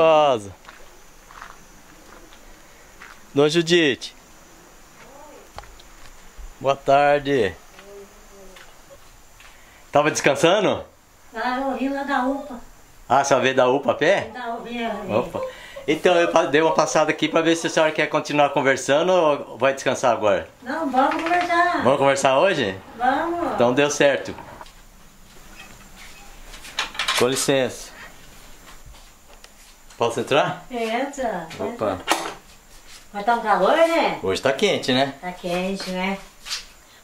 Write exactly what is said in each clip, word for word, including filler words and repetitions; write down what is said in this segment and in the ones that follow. casa. Dona Judite. Boa tarde. Tava descansando? Ah, eu vim lá da U P A. Ah, você veio da U P A a pé? Da U P A. Então, eu dei uma passada aqui para ver se a senhora quer continuar conversando ou vai descansar agora? Não, vamos conversar. Vamos conversar hoje? Vamos. Então deu certo. Com licença. Posso entrar? Entra. Opa. Vai estar um calor, né? Hoje tá quente, né? Tá quente, né?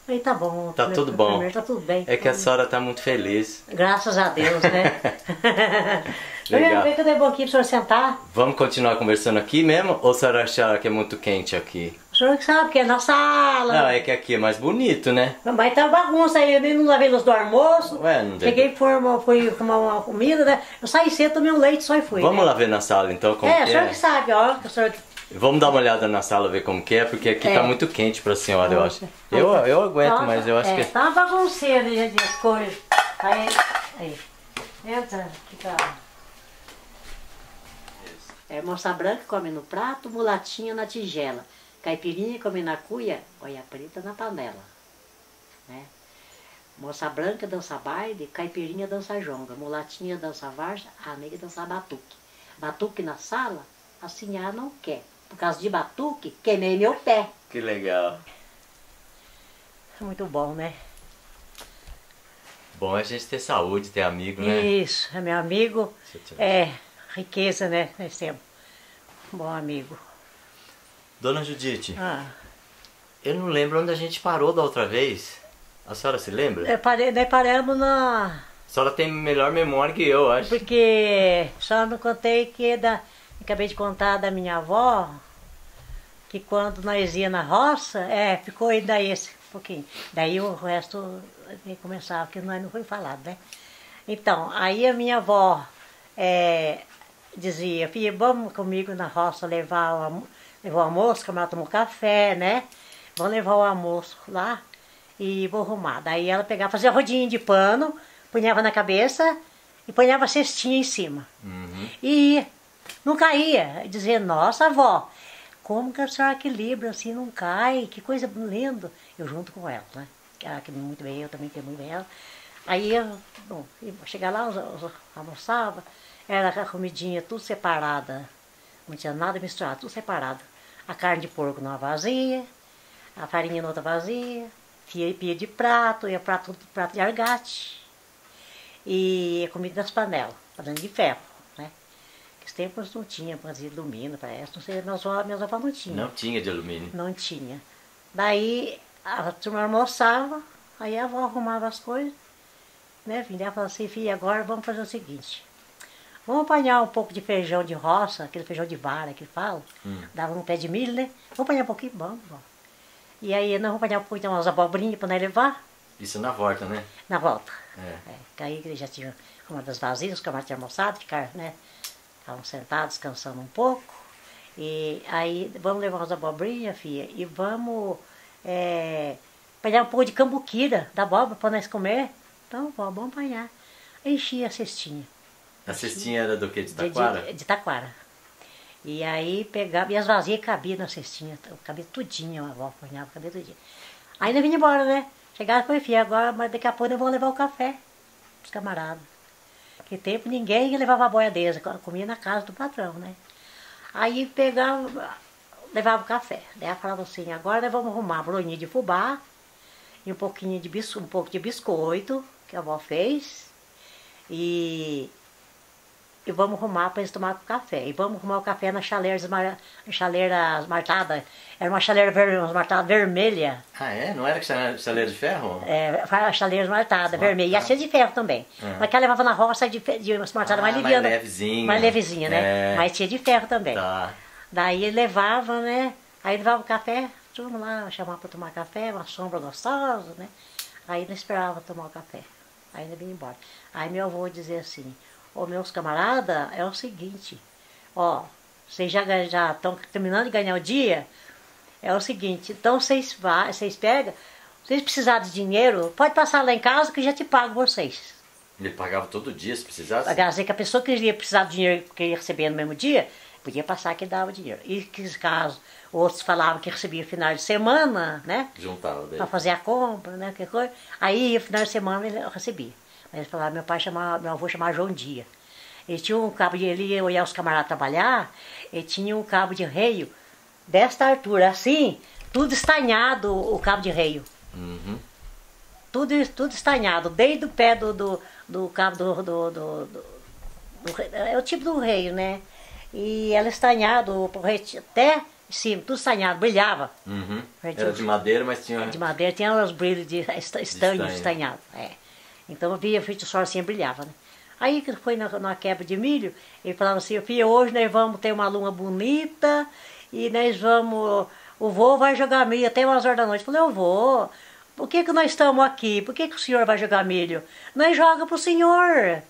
Aí tá bom. Tá tudo bom. Primeiro, tá tudo bem. É que a senhora tá muito feliz. Graças a Deus, né? Legal. Vem que eu dei bom aqui pra senhora sentar. Vamos continuar conversando aqui mesmo? Ou a senhora achar que é muito quente aqui? O senhor que sabe, porque é na sala. Não, é que aqui é mais bonito, né? Mas tá uma bagunça aí. Eu nem não lavei luz do almoço. Ué, não deu. Cheguei, fui comer uma comida, né? Eu saí cedo, tomei um leite só e fui. Vamos né? lá ver na sala, então, como é, que é? É, o senhor que sabe, ó. O senhor... Vamos dar uma olhada na sala, ver como que é, porque aqui é. Tá muito quente pra senhora, eu acho. Eu, eu aguento, nossa, mas eu acho é. que... Tá uma bagunceira de cores. Aí, aí. Entra, fica... É, moça branca come no prato, mulatinha na tigela. Caipirinha come na cuia, olha preta na panela. Né? Moça branca dança baile, caipirinha dança jonga. Mulatinha dança varja, a nega dança batuque. Batuque na sala, a senhora não quer. Por causa de batuque, queimei meu pé. Que legal. Muito bom, né? Bom é a gente ter saúde, ter amigo, né? Isso, é meu amigo. É, riqueza, né? Nós temos um bom amigo. Dona Judite, ah. eu não lembro onde a gente parou da outra vez. A senhora se lembra? Eu parei, nós paramos na... A senhora tem melhor memória que eu, acho. Porque só não contei que... da Acabei de contar da minha avó, que quando nós ia na roça, é, ficou aí daí esse pouquinho. Daí o resto começava, que nós não foi falado, né? Então, aí a minha avó é, dizia, filha, vamos comigo na roça levar o, levar o almoço, que ela tomou café, né? Vamos levar o almoço lá e vou arrumar. Daí ela pegava, fazia rodinha de pano, punhava na cabeça e punhava a cestinha em cima. Uhum. E... não caía, dizer, nossa avó, como que a senhora equilibra assim, não cai, que coisa linda. Eu junto com ela, né? Ela que muito bem, eu também que muito bem ela. Aí eu, bom, eu chegava lá, eu, eu almoçava, era a comidinha tudo separada, não tinha nada misturado, tudo separado. A carne de porco numa vasilha, a farinha noutra vasilha, pia, pia de prato, ia prato, tudo prato de argate, e a comida nas panelas, panela de ferro. Esses tempos não tinha para de alumínio, parece, não sei, minha avó, minha avó não tinha. Não tinha de alumínio? Não tinha. Daí a turma almoçava, aí a avó arrumava as coisas, né, vinha e falava assim, filha, agora vamos fazer o seguinte, vamos apanhar um pouco de feijão de roça, aquele feijão de vara que fala, hum. dava um pé de milho, né, vamos apanhar um pouquinho, vamos, vamos. E aí nós vamos apanhar um pouquinho, umas abobrinhas para nós levar. Isso na volta, né? Na volta. É. É, aí já tinha uma das vasilhas, que a tinha almoçado, ficar, né, estavam sentados, descansando um pouco, e aí vamos levar umas abobrinhas, filha, e vamos é, apanhar um pouco de cambuquira da abóbora para nós comer. Então, vó, vamos apanhar. Enchi a cestinha. A cestinha era do que? De taquara? De, de, de taquara. E aí pegava, e as vasilhas cabiam na cestinha, cabia tudinha, a avó apanhava, cabia tudinha. Aí nós vinha embora, né? Chegava e falei, filha, agora, mas daqui a pouco eu vou levar o café os camaradas. Que tempo ninguém levava a boiadeira, comia na casa do patrão, né? Aí pegava, levava o café. Daí ela falava assim, agora nós vamos arrumar broinha de fubá e um pouquinho de biscoito, um pouco de biscoito que a avó fez. E, e vamos arrumar para eles tomarem o café. E vamos arrumar o café na chaleira, esmar, chaleira esmartada. Era uma chaleira ver, esmartada vermelha. Ah, é? Não era chaleira de ferro? É, a chaleira esmartada, vermelha. E a chaleira de ferro também. Uhum. Mas que ela levava na roça de, de esmartada ah, mais liviana. Mais levezinha. Mais levezinha, né? É. Mas tinha de ferro também. Tá. Daí ele levava, né? Aí levava o café, tudo lá, chamava para tomar café, uma sombra gostosa, né? Aí não esperava tomar o café. Aí ele vinha embora. Aí meu avô dizia assim, ô, meus camaradas, é o seguinte, ó, vocês já estão terminando de ganhar o dia, é o seguinte, então vocês pegam, vocês precisarem de dinheiro, pode passar lá em casa que eu já te pago vocês. Ele pagava todo dia, se precisasse? Pagava, assim, que a pessoa que iria precisar do dinheiro que ia receber no mesmo dia, podia passar que dava dinheiro. E que caso outros falavam que recebia final de semana, né? Juntava daí. Para fazer a compra, né? Que coisa. Aí, final de semana, ele recebia. Mas eles falavam, meu pai chamava, meu avô chamava João Dia. Ele tinha um cabo de, ele ia olhar os camaradas trabalhar, ele tinha um cabo de reio desta altura, assim, tudo estanhado, o cabo de reio. Uhum. Tudo, tudo estanhado, desde o pé do, do, do cabo do, do, do, do, do... É o tipo do reio, né? E ela estanhado, até em cima, tudo estanhado, brilhava. Uhum. Era de madeira, mas tinha... De madeira, tinha os brilhos de estanho, de estanhado. É. Então eu via o sol assim, brilhava, né? Aí que foi na, na quebra de milho, ele falava assim, filho, hoje nós vamos ter uma lua bonita, e nós vamos, o vô vai jogar milho até umas horas da noite. Eu falei, eu vou, por que que nós estamos aqui? Por que que o senhor vai jogar milho? Nós joga para o senhor,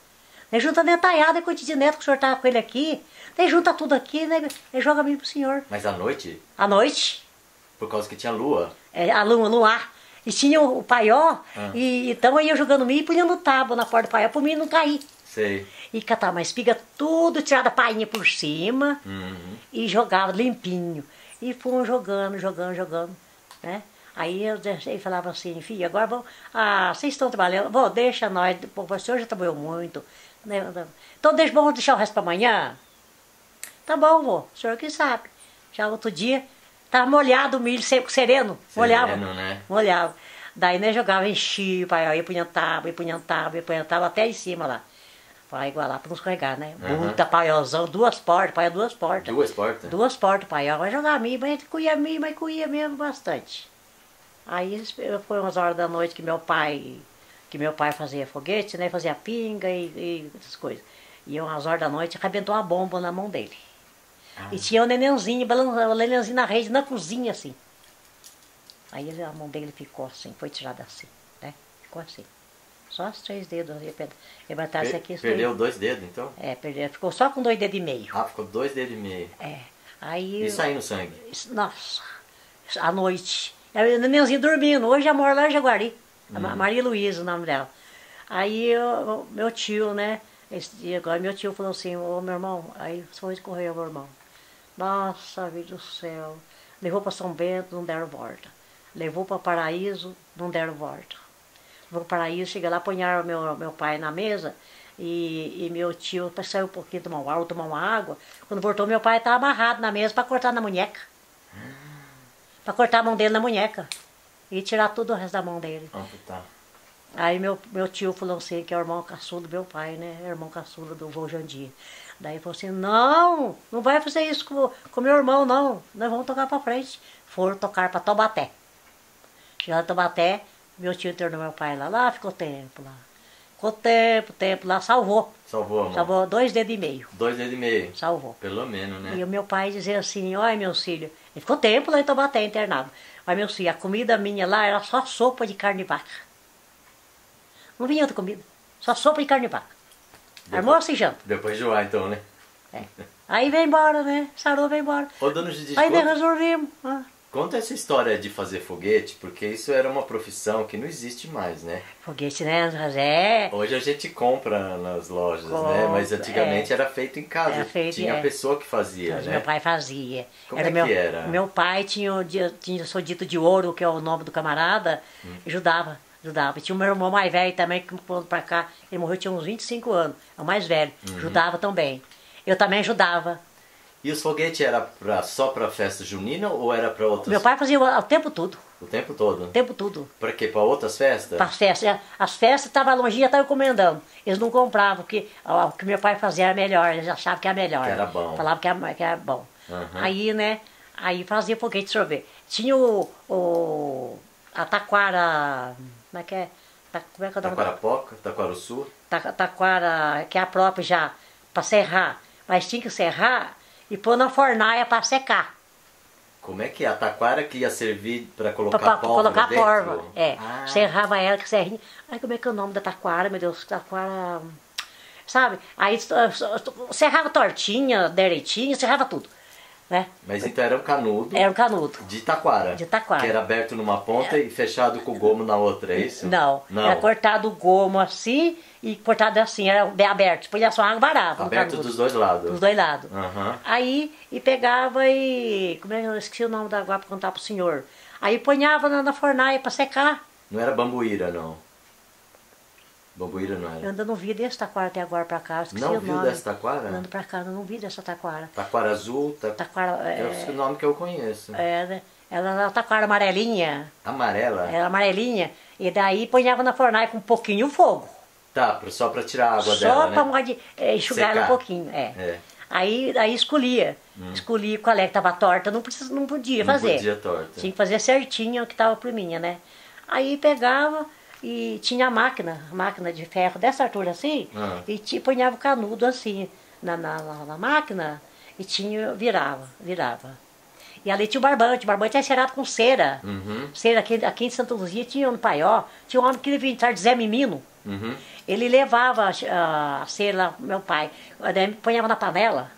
nós juntamos a netalhada com o tio Neto, que o senhor estava com ele aqui, nós junta tudo aqui, né? Nós joga milho para o senhor. Mas à noite? À noite. Por causa que tinha lua? É, a lua, luar. E tinha o paió, ah. e então eu ia jogando milho e punha no tábua na porta do paió, para o milho não cair. Sei. E catava uma espiga, tudo, tirava a painha por cima, uhum. E jogava limpinho. E foram jogando, jogando, jogando, né? Aí eu deixei, falava assim, filho, agora vamos... Ah, vocês estão trabalhando? Bom, deixa nós, o senhor já trabalhou muito. Né? Então deixa, vamos deixar o resto para amanhã? Tá bom, vô, o senhor que sabe. Já outro dia, estava molhado o milho, sereno, sereno molhava. Né? Molhava. Daí nós, né, jogava, enchia, aí punha tábua, punha tábua, punha tábua, até em cima lá. Para igualar, para não escorregar, né? Uhum. Muita paiozão, duas portas, paia duas portas. Duas portas? Duas portas, paiol. Vai jogar milho, mas cuia milho, mas cuia mesmo bastante. Aí foi umas horas da noite que meu pai, que meu pai fazia foguete, né? Fazia pinga e, e essas coisas. E umas horas da noite arrebentou uma bomba na mão dele. Ah. E tinha um nenenzinho, um nenenzinho na rede, na cozinha, assim. Aí a mão dele ficou assim, foi tirada assim, né? Ficou assim. Só os três dedos, levantasse aqui. Perdeu dois, dois dedos, então? É, perdeu. Ficou só com dois dedos e meio. Ah, ficou dois dedos e meio. É. Aí... E saiu no sangue? Nossa, à noite. Eu, nenenzinho dormindo. Hoje eu moro lá em Jaguari. Hum. A Maria Luiza, o nome dela. Aí, eu, meu tio, né? Esse dia, agora meu tio falou assim, ô, meu irmão, aí foi correu, meu irmão. Nossa, vida do céu. Levou para São Bento, não deram volta. Levou para Paraíso, não deram volta. Vou para Paraíso, cheguei lá, apanharam meu, meu pai na mesa e, e meu tio saiu um pouquinho, tomar uma água, tomar uma água. Quando voltou, meu pai estava amarrado na mesa para cortar na munheca. Para cortar a mão dele na munheca e tirar tudo o resto da mão dele. Ah, tá. Aí meu, meu tio falou assim, que é o irmão caçula do meu pai, né? É o irmão caçula do vô Jandir. Daí falou assim, não, não vai fazer isso com o meu irmão, não. Nós vamos tocar para frente. Foram tocar para Taubaté. Chegaram a Taubaté. Meu tio internou meu pai lá, lá ficou tempo lá. Ficou tempo, tempo lá, salvou. Salvou, amor. Salvou dois dedos e meio. Dois dedos e meio. Salvou. Pelo menos, né? E o meu pai dizia assim, olha, meu filho, ele ficou tempo lá em Taubaté internado. Olha, meu filho, a comida minha lá era só sopa de carne de vaca. Não vinha outra comida, só sopa de carne de vaca. Almoço e janta. Depois joar então, né? É. Aí vem embora, né? Sarou, vem embora. Ô, dona Judite, aí nós resolvemos. Ah. Conta essa história de fazer foguete, porque isso era uma profissão que não existe mais, né? Foguete, né, José? Hoje a gente compra nas lojas, compra, né? Mas antigamente é, era feito em casa, era feito, tinha é. a pessoa que fazia, então, né? Meu pai fazia. Como era é meu, que era? Meu pai tinha, tinha sou dito de ouro, que é o nome do camarada, hum. ajudava, ajudava. E tinha o meu irmão mais velho também, que quando pra cá, ele morreu, tinha uns vinte e cinco anos, é o mais velho, uhum. Ajudava também. Eu também ajudava. E os foguetes era pra, só para festa junina ou era para outras? Meu pai fazia o, o tempo todo. O tempo todo? O tempo todo. Para quê? Para outras festas? Para festas. As festas estavam longe, já estavam encomendando. Eles não compravam, porque o que meu pai fazia era melhor, eles achavam que era melhor. Que era bom. Falavam que era, que era bom. Uhum. Aí, né, aí fazia foguete de sorvete. Tinha o, o a taquara, como é que é? Ta, como é que é o nome? Taquarapoca, taquaruçu. Ta, taquara, que é a própria já, para serrar. Mas tinha que serrar... E pôr na fornalha para secar. Como é que é? A taquara que ia servir para colocar pra, pra, pra pólvora colocar dentro? Pólvora, é. Ah. Serrava ela, que serrinha. Ai, como é que é o nome da taquara, meu Deus? Taquara... Sabe? Aí serrava tortinha, direitinha, serrava tudo. né? Mas então era um canudo. Era um canudo. De taquara. De taquara. Que era aberto numa ponta é. e fechado com o gomo na outra, é isso? Não. Não. Era cortado o gomo assim e cortado assim, era bem aberto. Põe só água varava. Aberto dos dois lados. Dos dois lados. Uhum. Aí e pegava e. Como é que eu esqueci o nome da água para contar pro senhor? Aí ponhava na, na fornalha para secar. Não era bambuíra, não. Bambuíra não era. Eu ainda não vi desse taquara até agora pra cá. Esqueci não o viu nome. Dessa taquara? Andando pra cá, eu não vi dessa taquara. Taquara azul? Ta... Taquara... É o nome que eu conheço. É, né? Ela era taquara amarelinha. Amarela? Era amarelinha. E daí ponhava na fornalha com um pouquinho de fogo. Tá, só pra tirar a água só dela, pra né? Só pra enxugar ela um pouquinho, é. é. Aí, aí escolhia. Hum. Escolhia qual é que tava torta, não, precisa, não podia fazer. Não podia torta. Tinha que fazer certinho o que tava por mim, né? Aí pegava... E tinha a máquina, a máquina de ferro dessa altura assim, uhum. e te, ponhava o canudo assim na, na, na máquina e tinha, virava, virava. E ali tinha o barbante, o barbante era cerado com cera. Uhum. Cera aqui, aqui em Santa Luzia tinha um paió, tinha um homem que ele vinha atrás de Zé Mimino. Uhum. Ele levava a, a cera, meu pai, daí ponhava na panela,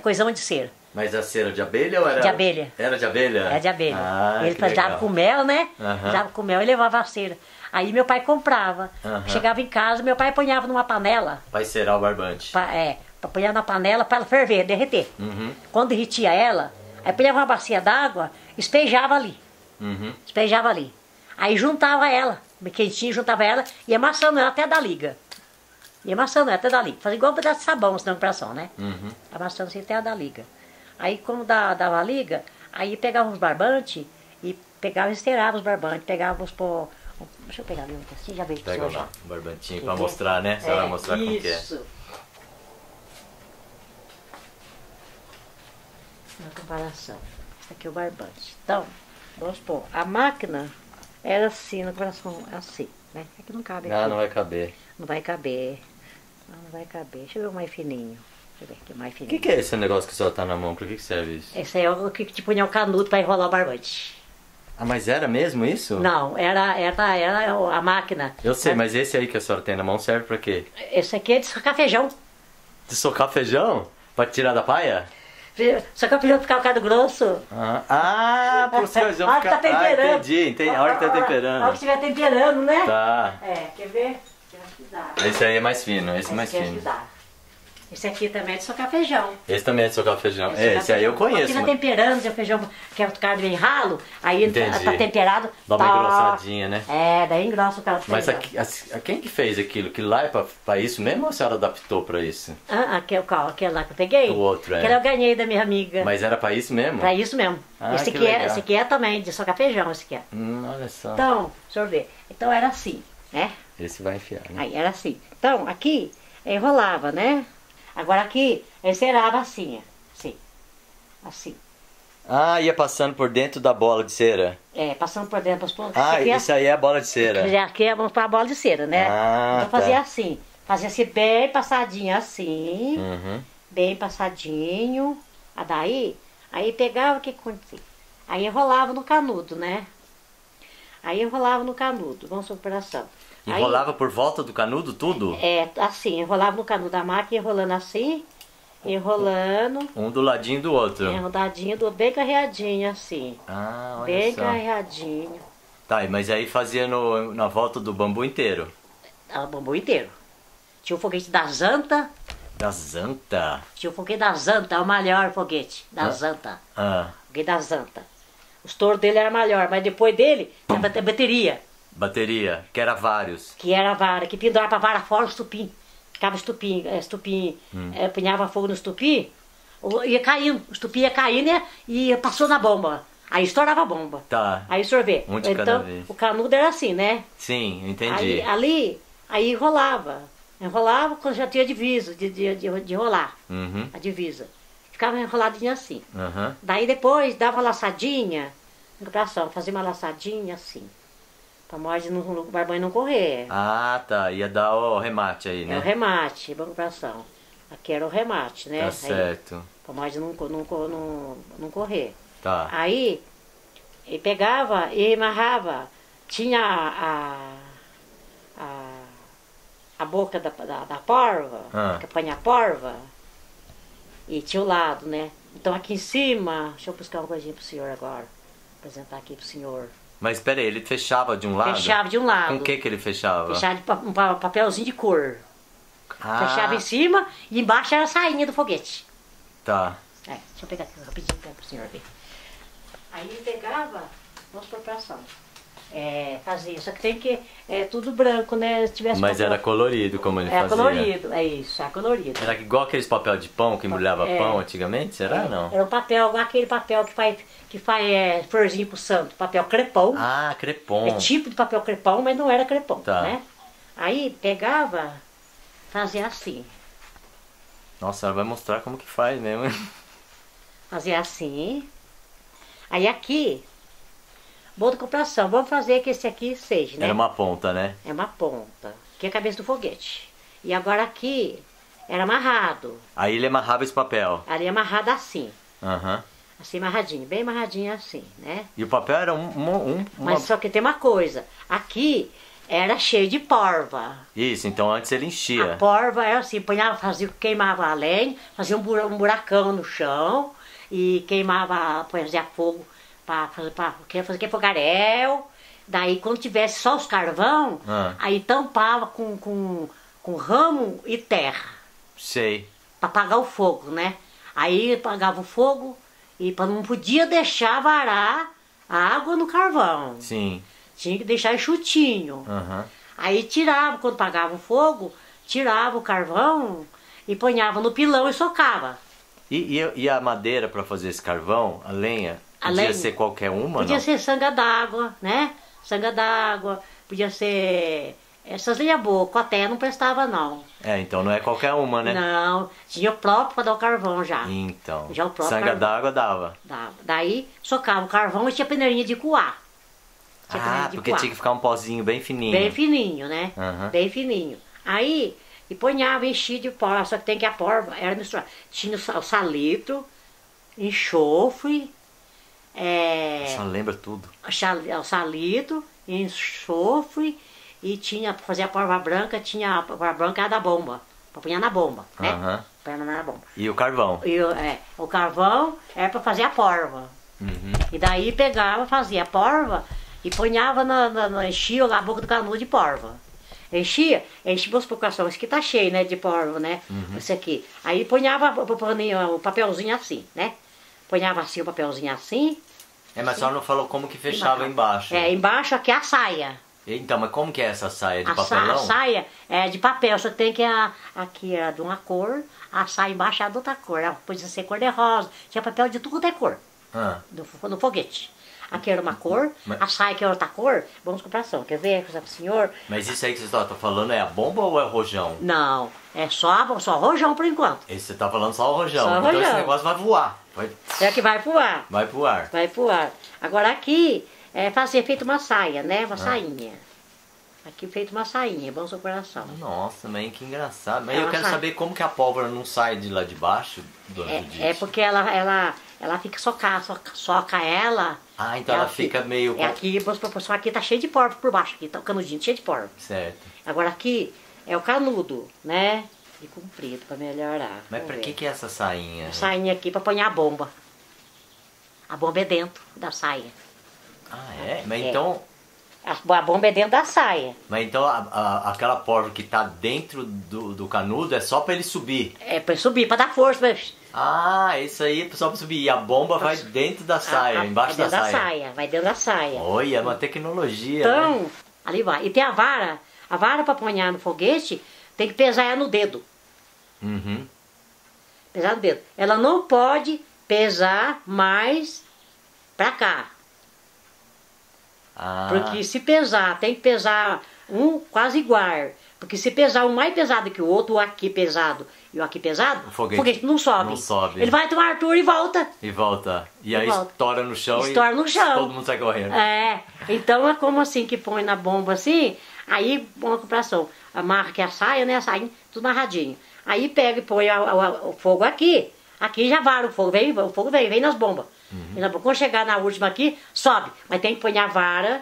coisão de cera. Mas a cera de abelha ou era? De abelha. Era de abelha? Era de abelha. Ah, ele fazia com mel, né? Uhum. Dava com mel e levava a cera. Aí meu pai comprava. Uhum. Chegava em casa, meu pai apanhava numa panela. Para cerar o barbante. Pra, é, para apanhar na panela para ela ferver, derreter. Uhum. Quando derretia ela, aí apanhava uma bacia d'água, espejava ali. Uhum. Espejava ali. Aí juntava ela, quentinho, juntava ela e amassando ela até dar liga. E amassando ela até dar liga. Fazia igual um pedaço de sabão, senão operação, né? Uhum. Amassando assim até ela dar liga. Aí como dava a liga, aí pegava os barbantes e pegava e esterava os barbantes, pegava os pó. Deixa eu pegar ali um assim, já vejo. Pega lá, um barbantinho para mostrar, né? Você é, vai mostrar como que é. Isso. Na comparação. Esse aqui é o barbante. Então, vamos pôr. A máquina era assim, na comparação, assim, né? Aqui não cabe. Ah, não vai caber. Não vai caber. Não, não vai caber. Deixa eu ver o mais fininho. O que, que é esse negócio que só tá na mão? Pra que, que serve isso? Esse aí é o que te punha um canudo pra enrolar o barbante. Ah, mas era mesmo isso? Não, era, era, era a máquina. Eu sei, era... mas esse aí que a senhora tem na mão serve pra quê? Esse aqui é de socar feijão. De socar feijão? Pra tirar da paia? Socar feijão pra ficar o caldo grosso. Ah, ah pra os feijão ficar... A hora que tá temperando. Ah, entendi, entendi. A hora que tá temperando. A hora que estiver temperando, né? Tá. É, quer ver? Esse aí é mais fino, esse, esse é mais fino. Esse aqui também é de socar feijão. Esse também é de socar feijão. É, esse aí eu conheço. Aqui tá temperando, o feijão que é o caldo bem ralo, aí tá, tá temperado. Dá uma tá... engrossadinha, né? É, daí engrossa o caldo feijão. Mas aqui, a, a quem que fez aquilo? Que lá é pra, pra isso mesmo ou a senhora adaptou pra isso? Ah, aquele, qual? Aquele lá que eu peguei? O outro, é. Aquele eu ganhei da minha amiga. Mas era pra isso mesmo? Pra isso mesmo. Ah, esse, aqui é, esse aqui é também, de socar feijão, esse aqui é. Hum, olha só. Então, deixa eu ver. Então era assim, né? Esse vai enfiar, né? Aí era assim. Então, aqui enrolava, né? Agora aqui, encerava assim, assim, assim. Ah, ia passando por dentro da bola de cera? É, passando por dentro das pontas. Ah, aqui isso é... aí é a bola de cera. Aqui é para a bola de cera, né? Ah, então tá. Fazia assim, fazia assim bem passadinho, assim, uhum. bem passadinho. Aí daí, aí pegava o que acontecia? Aí enrolava no canudo, né? Aí enrolava no canudo, vamos para a operação. Enrolava aí, por volta do canudo tudo? É, assim, enrolava no canudo da máquina, enrolando assim, enrolando. Um do ladinho do outro. É, um ladinho do outro, bem carreadinho assim. Ah, olha bem só. Bem carreadinho. Tá, mas aí fazia no, na volta do bambu inteiro? Ah, o bambu inteiro. Tinha o foguete da Zanta. Da Zanta? Tinha o foguete da Zanta, o maior foguete da ah. Zanta. Ah. O foguete da Zanta. Os touros dele era maior, mas depois dele, a bateria. Bateria, que era vários. Que era vara, que pendurava a vara fora o estupim. Ficava estupim, estupim, hum. é, punhava fogo no estupim, ia caindo, o estupim ia caindo e passou na bomba. Aí estourava a bomba. Tá. Aí sorvê. Um de então, cada vez. O canudo era assim, né? Sim, entendi. Aí, ali, aí enrolava. Enrolava quando já tinha divisa, de, de, de, de rolar uhum. a divisa. Ficava enroladinha assim. Uhum. Daí depois dava uma laçadinha, fazia uma laçadinha assim. Pra morte o barbante não correr. Ah, tá. Ia dar o remate aí, né? É o remate, preocupação. Aqui era o remate, né? Tá certo. Aí, pra morte não, não, não, não correr. Tá. Aí, ele pegava e amarrava. Tinha a, a, a, a boca da, da, da porva, ah. que apanha a porva, e tinha o lado, né? Então aqui em cima, deixa eu buscar uma coisinha pro senhor agora. Apresentar aqui pro senhor. Mas peraí, ele fechava de um lado? Fechava de um lado. Com o que que ele fechava? Fechava de pa um papelzinho de cor. Ah. Fechava em cima e embaixo era a sainha do foguete. Tá. É, deixa eu pegar aqui rapidinho para o senhor ver. Aí ele pegava, vamos por pração. É, fazia, só que tem que, é tudo branco, né? Se tivesse mas papel... era colorido como ele era fazia. Era colorido, é isso, era colorido. Era igual aqueles papel de pão que embrulhava é, pão antigamente, será é, não? Era um papel, igual aquele papel que faz, que faz é, florzinho pro santo, papel crepom. Ah, crepom. É tipo de papel crepom, mas não era crepom, tá, né? Aí pegava, fazia assim. Nossa, ela vai mostrar como que faz mesmo. Fazia assim. Aí aqui... Boa comparação, vamos fazer que esse aqui seja, né? Era uma ponta, né? É uma ponta, que é a cabeça do foguete. E agora aqui, era amarrado. Aí ele amarrava esse papel? Aí ele amarrado assim. Uhum. Assim, amarradinho, bem amarradinho assim, né? E o papel era um... um, um uma... Mas só que tem uma coisa, aqui era cheio de porva. Isso, então antes ele enchia. A porva era assim, punhava, fazia, queimava a lenha, fazia um buracão no chão, e queimava, fazia fogo. Para fazer, fazer que é fogaréu, daí quando tivesse só os carvão, ah, aí tampava com, com, com ramo e terra. Sei. Para apagar o fogo, né? Aí apagava o fogo e pra, não podia deixar varar a água no carvão. Sim. Tinha que deixar enxutinho. Uhum. Aí tirava, quando apagava o fogo, tirava o carvão e ponhava no pilão e socava. E, e, e a madeira para fazer esse carvão, a lenha? Podia lenha, ser qualquer uma, podia não? Ser sanga d'água, né? Sanga d'água, podia ser... Essas lenhas boas, coté não prestava, não. É, então não é qualquer uma, né? Não, tinha o próprio para dar o carvão já. Então, já o próprio sanga d'água dava? Dava. Daí, socava o carvão e tinha peneirinha de coar. Tinha ah, de porque coar. Tinha que ficar um pozinho bem fininho. Bem fininho, né? Uhum. Bem fininho. Aí, e ponhava, enchia de porva, só que tem que a porva era misturada. Tinha o salitre, enxofre... É, só lembra tudo. O salito, enxofre e tinha, fazia a porva branca, tinha a porva branca da bomba, para apanhar na bomba, né? Uhum. Pra apanhar na bomba. E o carvão? E, é, o carvão era para fazer a porva. Uhum. E daí pegava, fazia a porva e ponhava, na, na, na, enchia a boca do canudo de porva. Enchia, enchia os procurações, que tá cheio, né, de porva, né? Uhum. Isso aqui. Aí ponhava o papelzinho assim, né? Ponhava assim o papelzinho assim. É, mas assim. Só não falou como que fechava embaixo. É, embaixo aqui é a saia. Então, mas como que é essa saia de a papelão? Sa a saia é de papel, só tem que a, aqui é de uma cor, a saia embaixo é de outra cor. Ela podia ser cor de rosa, tinha papel de tudo é cor. Ah. No, no foguete. Aqui era uma cor, mas... a saia que era outra cor, vamos comparação. Quer ver? Quer dizer, senhor? Mas isso aí que você está falando é a bomba ou é o rojão? Não, é só, só rojão por enquanto. Esse você está falando só o rojão, só então rojão. Esse negócio vai voar. Vai... É que vai pro ar. Vai pro ar. Vai pro ar. Agora aqui, é, fazia feito uma saia, né? Uma ah. sainha. Aqui feito uma sainha, bom seu coração. Nossa, mãe, que engraçado. Mas é eu quero saia. saber como que a pólvora não sai de lá de baixo, dona Judite. É, é porque ela... ela... Ela fica soca, soca, soca ela. Ah, então ela, ela fica, fica meio... É aqui, proporção aqui tá cheio de porvo por baixo, aqui tá o canudinho cheio de porvo. Certo. Agora aqui é o canudo, né? E comprido pra melhorar. Mas pra que que é essa sainha? A sainha aqui pra apanhar a bomba. A bomba é dentro da saia. Ah, é? Mas é. Então... A bomba é dentro da saia. Mas então a, a, aquela porva que tá dentro do, do canudo é só pra ele subir? É pra ele subir, pra dar força, mas... Ah, isso aí é só pra subir. E a bomba vai dentro da saia, a, a, embaixo vai da, da saia. saia. Vai dentro da saia. Olha, é uma tecnologia. Então, né? Ali vai. E tem a vara. A vara pra apanhar no foguete, tem que pesar ela no dedo. Uhum. Pesar no dedo. Ela não pode pesar mais pra cá. Ah. Porque se pesar, tem que pesar um quase igual. Porque se pesar um mais pesado que o outro, o aqui pesado e o aqui pesado, o foguete, foguete não sobe. Não sobe. Ele vai tomar Arthur e volta. E volta. E, e aí volta. Estoura no chão estoura e no chão. Todo mundo sai correndo. É. Então é como assim que põe na bomba assim, aí uma compração. Amarra que a saia, né? A saia, tudo amarradinho. Aí pega e põe a, a, a, o fogo aqui. Aqui já vara o fogo, vem, o fogo vem, vem nas bombas. Uhum. Quando chegar na última aqui, sobe. Mas tem que pôr a vara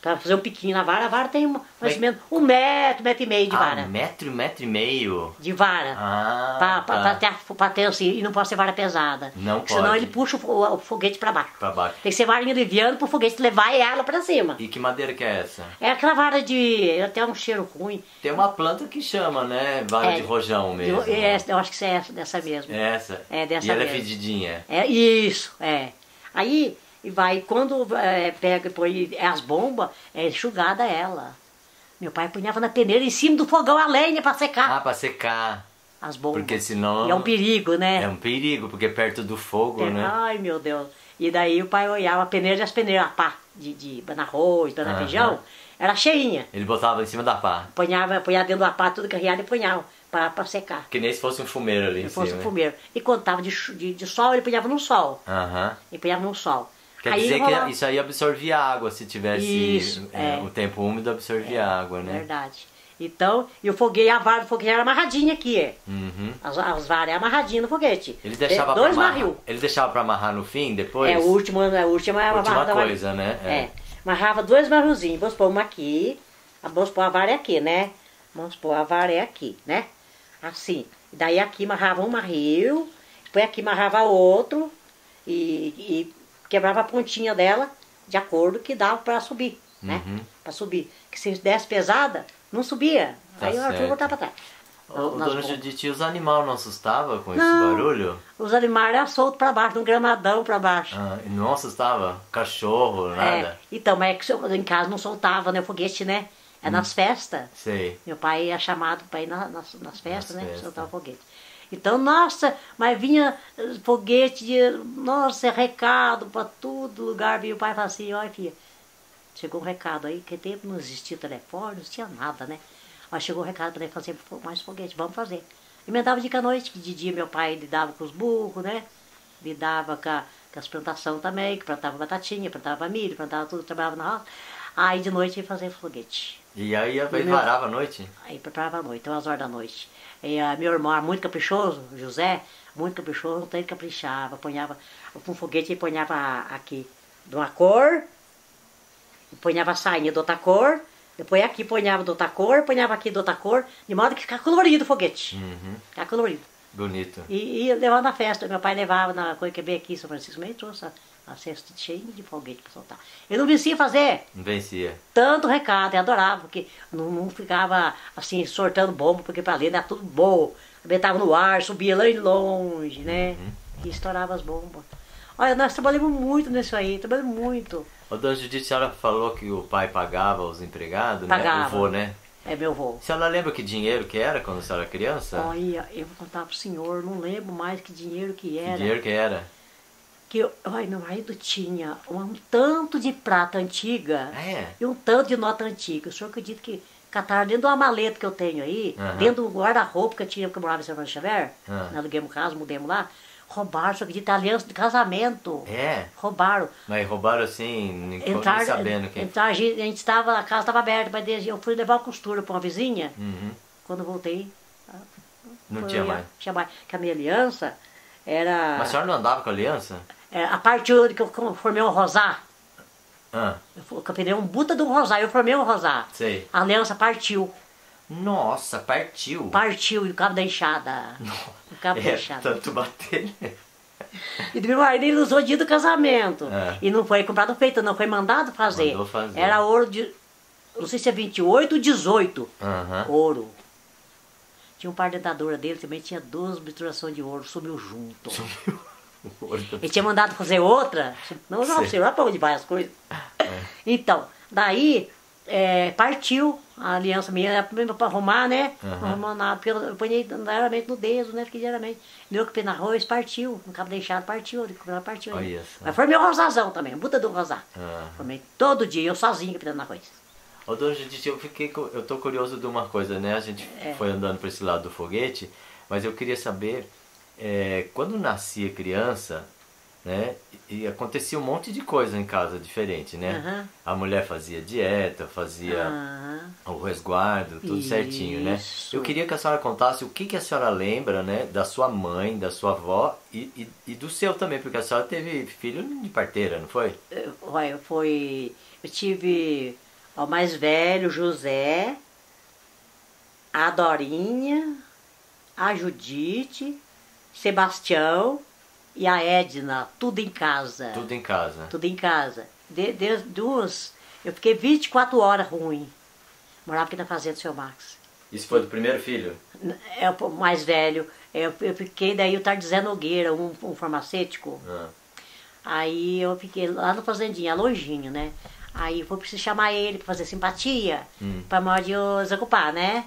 Para fazer um piquinho na vara, a vara tem mais Mas... ou menos um metro, metro e meio de ah, vara. Um metro, metro e meio? De vara. Ah, pra, pra, tá. pra ter, pra ter assim, e não pode ser vara pesada. Não pode. Senão ele puxa o, o foguete para baixo. Para baixo. Tem que ser varinha aliviando para o foguete levar ela para cima. E que madeira que é essa? É aquela vara de... até um cheiro ruim. Tem uma planta que chama, né? Vara é, de rojão mesmo. Eu, é, eu acho que é essa, dessa mesmo. É essa? É, dessa e mesmo. E ela é fedidinha? É, isso, é. Aí... E vai, quando é, pega põe as bombas, é enxugada ela. Meu pai punhava na peneira em cima do fogão a lenha para secar. Ah, para secar. As bombas. Porque senão... E é um perigo, né? É um perigo, porque perto do fogo, é, né? Ai, meu Deus. E daí o pai olhava a peneira e as peneiras, a pá de, de banarroz, banarfeijão, uhum. era cheinha. Ele botava em cima da pá. Punhava, punhava dentro da pá, tudo carreado e punhava para secar. Que nem se fosse um fumeiro ali em cima. Se fosse um fumeiro. E quando tava de, de, de sol, ele punhava no sol. Aham. Uhum. Ele punhava no sol. Quer aí dizer enrolava. Que isso aí absorvia água, se tivesse isso, é, é. o tempo úmido absorvia é, água, né? Verdade. Então, e o foguete, a vara do foguete era amarradinha aqui, uhum. as, as varas eram amarradinhas no foguete. Ele deixava dois marril. Ele deixava para amarrar no fim, depois? É, o último, a última era a última coisa, né? É. é. Amarrava dois marrilzinhos, vamos pôr uma aqui, vamos pôr a vara é aqui, né? Vamos pôr a vara é aqui, né? Assim, daí aqui amarrava um marril, depois aqui amarrava outro e... e quebrava a pontinha dela de acordo que dava para subir, né? Uhum. Para subir. Que se desse pesada, não subia. Tá aí eu fui voltar para trás. O, o dono Judite, os animais não assustavam com não, esse barulho? Os animais eram soltos para baixo, num gramadão para baixo. Ah, e não assustava? Cachorro, nada? É, então, mas é que em casa não soltava, né? O foguete, né? É hum. nas festas. Sei. Meu pai ia chamado para ir nas, nas, nas festas, nas né? Festa. Soltava o foguete. Então, nossa, mas vinha foguete, de, nossa, recado para todo lugar. E o pai falava assim, olha filha, chegou um recado aí, que tempo não existia telefone, não tinha nada, né? Aí chegou um recado para ele fazer mais foguete, vamos fazer. Emendava de dia à noite, que de dia meu pai lidava com os burros, né? Lidava com, a, com as plantações também, que plantava batatinha, plantava milho, plantava tudo, trabalhava na roça. Aí de noite ia fazer foguete. E aí preparava a noite? Aí preparava a noite, então às horas da noite. E a, meu irmão era muito caprichoso, José, muito caprichoso, então ele caprichava, ponhava com um foguete, ele ponhava aqui de uma cor, ponhava a sainha de outra cor, depois aqui ponhava de outra cor, ponhava aqui de outra cor, de modo que ficava colorido o foguete, uhum. ficava colorido. Bonito. E, e levava na festa, meu pai levava na coisa que é bem aqui em São Francisco, mas ele trouxe a, a cesta cheia de foguete para soltar. Ele não vencia fazer. Não vencia. Tanto recado, eu adorava, porque não, não ficava assim, sortando bomba, porque para ali era tudo bom. Arrebentava no ar, subia lá de longe, né? Uhum. E estourava as bombas. Olha, nós trabalhamos muito nisso aí, trabalhamos muito. Ô, dona Judite, a senhora falou que o pai pagava os empregados, pagava. né? O avô, né? É meu avô. A senhora lembra que dinheiro que era quando a senhora era criança? Olha, eu vou contar pro senhor, não lembro mais que dinheiro que era. Que dinheiro que era? Que, olha, meu marido tinha um tanto de prata antiga ah, é? e um tanto de nota antiga. O senhor acredita que cataram dentro de uma maleta que eu tenho aí, uhum. dentro do guarda-roupa que eu tinha, porque eu morava em São Francisco Xavier, uhum. aluguemos casa, mudemos lá. Roubaram, só que de aliança de casamento. É? Roubaram. Mas roubaram assim, nem, entrar, nem sabendo quem... Entrar, a gente estava, a casa estava aberta, mas eu fui levar a costura para uma vizinha. Uhum. Quando eu voltei... Não tinha mais. Tinha mais. Porque a minha aliança era... Mas a senhora não andava com a aliança? Era a parte que eu formei um rosar. Ah. Eu capinei um buta de um rosar, eu formei um rosar. Sei. A aliança partiu. Nossa, partiu. Partiu, e o cabo da enxada. O cabo é, da enxada. Tanto bater. E do meu marido ele usou dia do casamento. É. E não foi comprado feito, não, foi mandado fazer. Mandou fazer. Era ouro de, não sei se é vinte e oito ou dezoito, uhum. ouro. Tinha um par de dentadura dele, também tinha duas misturações de ouro, sumiu junto. Sumiu. Ouro. Ele tinha mandado fazer outra, não, não, sei lá para onde vai as coisas. É. Então, daí... É, partiu a aliança minha, era primeiro para arrumar, né? Uhum. Não arrumou nada, porque eu ponhei diariamente no dedo, né? Fiquei diariamente. Meu que pena arroz partiu, no cabo deixado partiu, no cabo partiu. Oh, yes. Mas foi meu rosazão também, buta do rosar. Uhum. Formei todo dia, eu sozinho que pena arroz. Ô, dona Judite, eu fiquei, eu tô curioso de uma coisa, né? A gente é. foi andando para esse lado do foguete, mas eu queria saber, é, quando nascia criança, né? E acontecia um monte de coisa em casa diferente, né? Uhum. A mulher fazia dieta, fazia uhum. o resguardo, tudo Isso. certinho, né? Eu queria que a senhora contasse o que, que a senhora lembra, né? Da sua mãe, da sua avó e, e, e do seu também, porque a senhora teve filho de parteira, não foi? Olha, foi... Eu tive ao mais velho, José, a Dorinha, a Judite, Sebastião e a Edna, tudo em casa. Tudo em casa. Tudo em casa. De, de, duas, eu fiquei vinte e quatro horas ruim. Morava aqui na fazenda do seu Marcos. Isso foi do primeiro filho? É o mais velho. Eu, eu fiquei, daí o Tardizé Nogueira, um, um farmacêutico. Ah. Aí eu fiquei lá na fazendinha, longinho, né? Aí foi preciso chamar ele para fazer simpatia, hum. para modo de desocupar, né?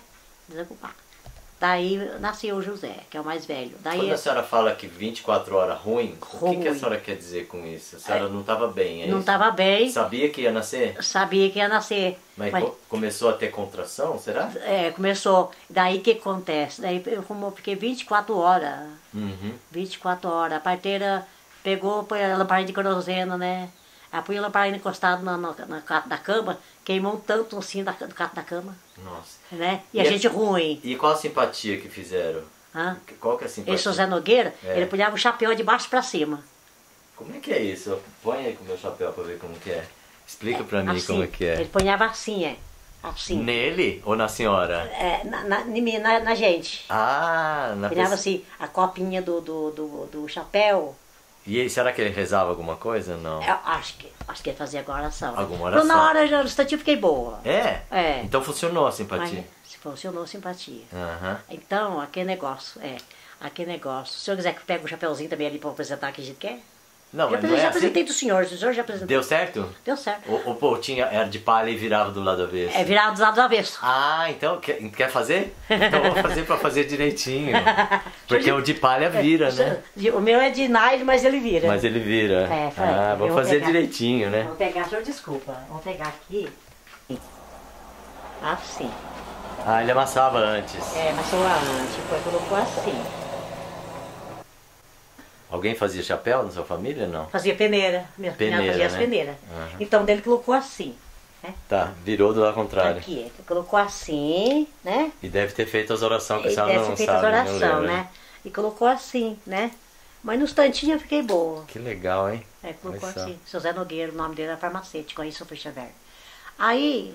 Desocupar. Daí nasceu o José, que é o mais velho. Daí Quando eu... a senhora fala que vinte e quatro horas ruim, ruim. o que, que a senhora quer dizer com isso? A senhora é, não estava bem, é Não estava bem. Sabia que ia nascer? Sabia que ia nascer. Mas, mas... começou a ter contração, será? É, começou. Daí o que acontece? Daí eu fiquei vinte e quatro horas. Uhum. vinte e quatro horas. A parteira pegou, põe a lamparina de querosene, né? Ela põe a lamparina encostada na, na, na cata da cama, queimou um tanto assim da, do cata da cama. Nossa. Né? E, e a gente a, ruim. E qual a simpatia que fizeram? Hã? Qual que é a simpatia? Esse José Nogueira, é. ele pulhava o chapéu de baixo pra cima. Como é que é isso? Põe aí com o meu chapéu pra ver como que é. Explica é, pra mim assim, como é que é. Ele ponhava assim, é. Assim. Nele ou na senhora? É, na, na, na, na gente. Ah, na Ponhava pes... assim, a copinha do, do, do, do chapéu. E aí, será que ele rezava alguma coisa? Não. Eu acho que, acho que ele fazia alguma oração. Alguma oração. Então, na hora já, no instantinho, fiquei boa. É? É. Então funcionou a simpatia. Mas, funcionou a simpatia. Uhum. Então, aquele negócio, é. Aquele negócio. Se o senhor quiser que pegue um chapéuzinho também ali para apresentar que a gente quer. Não, já, mas não é já apresentei assim? do senhor, o senhor já apresentou. Deu certo? Deu certo. O, o portinho era de palha e virava do lado avesso. É, virava do lado avesso. Ah, então, quer, quer fazer? Então vou fazer pra fazer direitinho. Porque o de palha vira, é, né? O meu é de nylon, mas ele vira. Mas ele vira. É, foi. Ah, vou, vou fazer pegar, direitinho, né? Vamos pegar, senhor, desculpa. Vamos pegar aqui. Assim. Ah, ele amassava antes. É, amassou antes, foi, colocou assim. Alguém fazia chapéu na sua família, não? Fazia peneira. Minha peneira, fazia, né? As peneiras. Uhum. Então, dele colocou assim, né? Tá, virou do lado contrário. Aqui, colocou assim, né? E deve ter feito as orações que a senhora não sabe. Deve ter feito as orações, né? E colocou assim, né? Mas no instantinho eu fiquei boa. Que legal, hein? É, colocou assim. Seu Zé Nogueira, o nome dele era farmacêutico, aí, seu Xavier. Aí,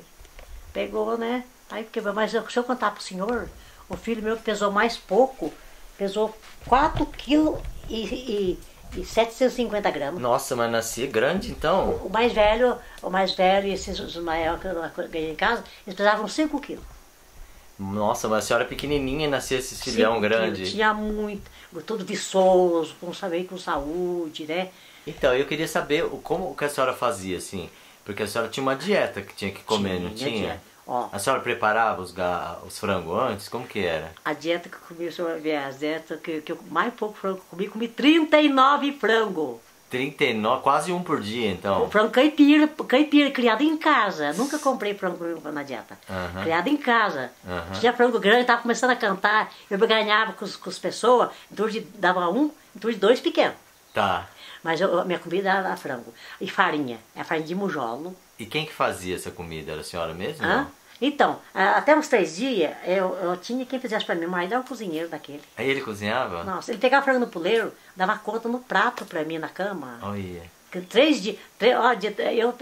pegou, né? Aí, porque, mas se eu contar pro senhor, o filho meu que pesou mais pouco, pesou quatro quilos... E, e, e setecentos e cinquenta gramas. Nossa, mas nasci grande então? O, o mais velho, o mais velho e esses os maiores que eu ganhei em casa, eles pesavam cinco quilos. Nossa, mas a senhora pequenininha e nascia esse filhão grande. Quilos, tinha muito, tudo viçoso, com, com saúde, né? Então, eu queria saber como que a senhora fazia assim, porque a senhora tinha uma dieta que tinha que comer, tinha, não tinha? Dieta. Ó, a senhora preparava os, os frangos antes? Como que era? A dieta que eu comi, a dieta que, que eu mais pouco frango comi, comi trinta e nove frangos. trinta e nove, quase um por dia então? O frango caipira, caipira, criado em casa. Nunca comprei frango na dieta. Uhum. Criado em casa. Uhum. Tinha frango grande, estava começando a cantar, eu ganhava com, com as pessoas, em torno de, dava um, em torno de dois pequenos. Tá. Mas eu, minha comida era frango. E farinha, é farinha de mujolo. E quem que fazia essa comida? Era a senhora mesmo? Hã? Então, até uns três dias, eu, eu tinha quem fizesse pra mim. O marido era um cozinheiro daquele. Aí ele cozinhava? Nossa, ele pegava frango no puleiro, dava conta no prato pra mim, na cama. Olha. Yeah. Três dias, três, ó, eu,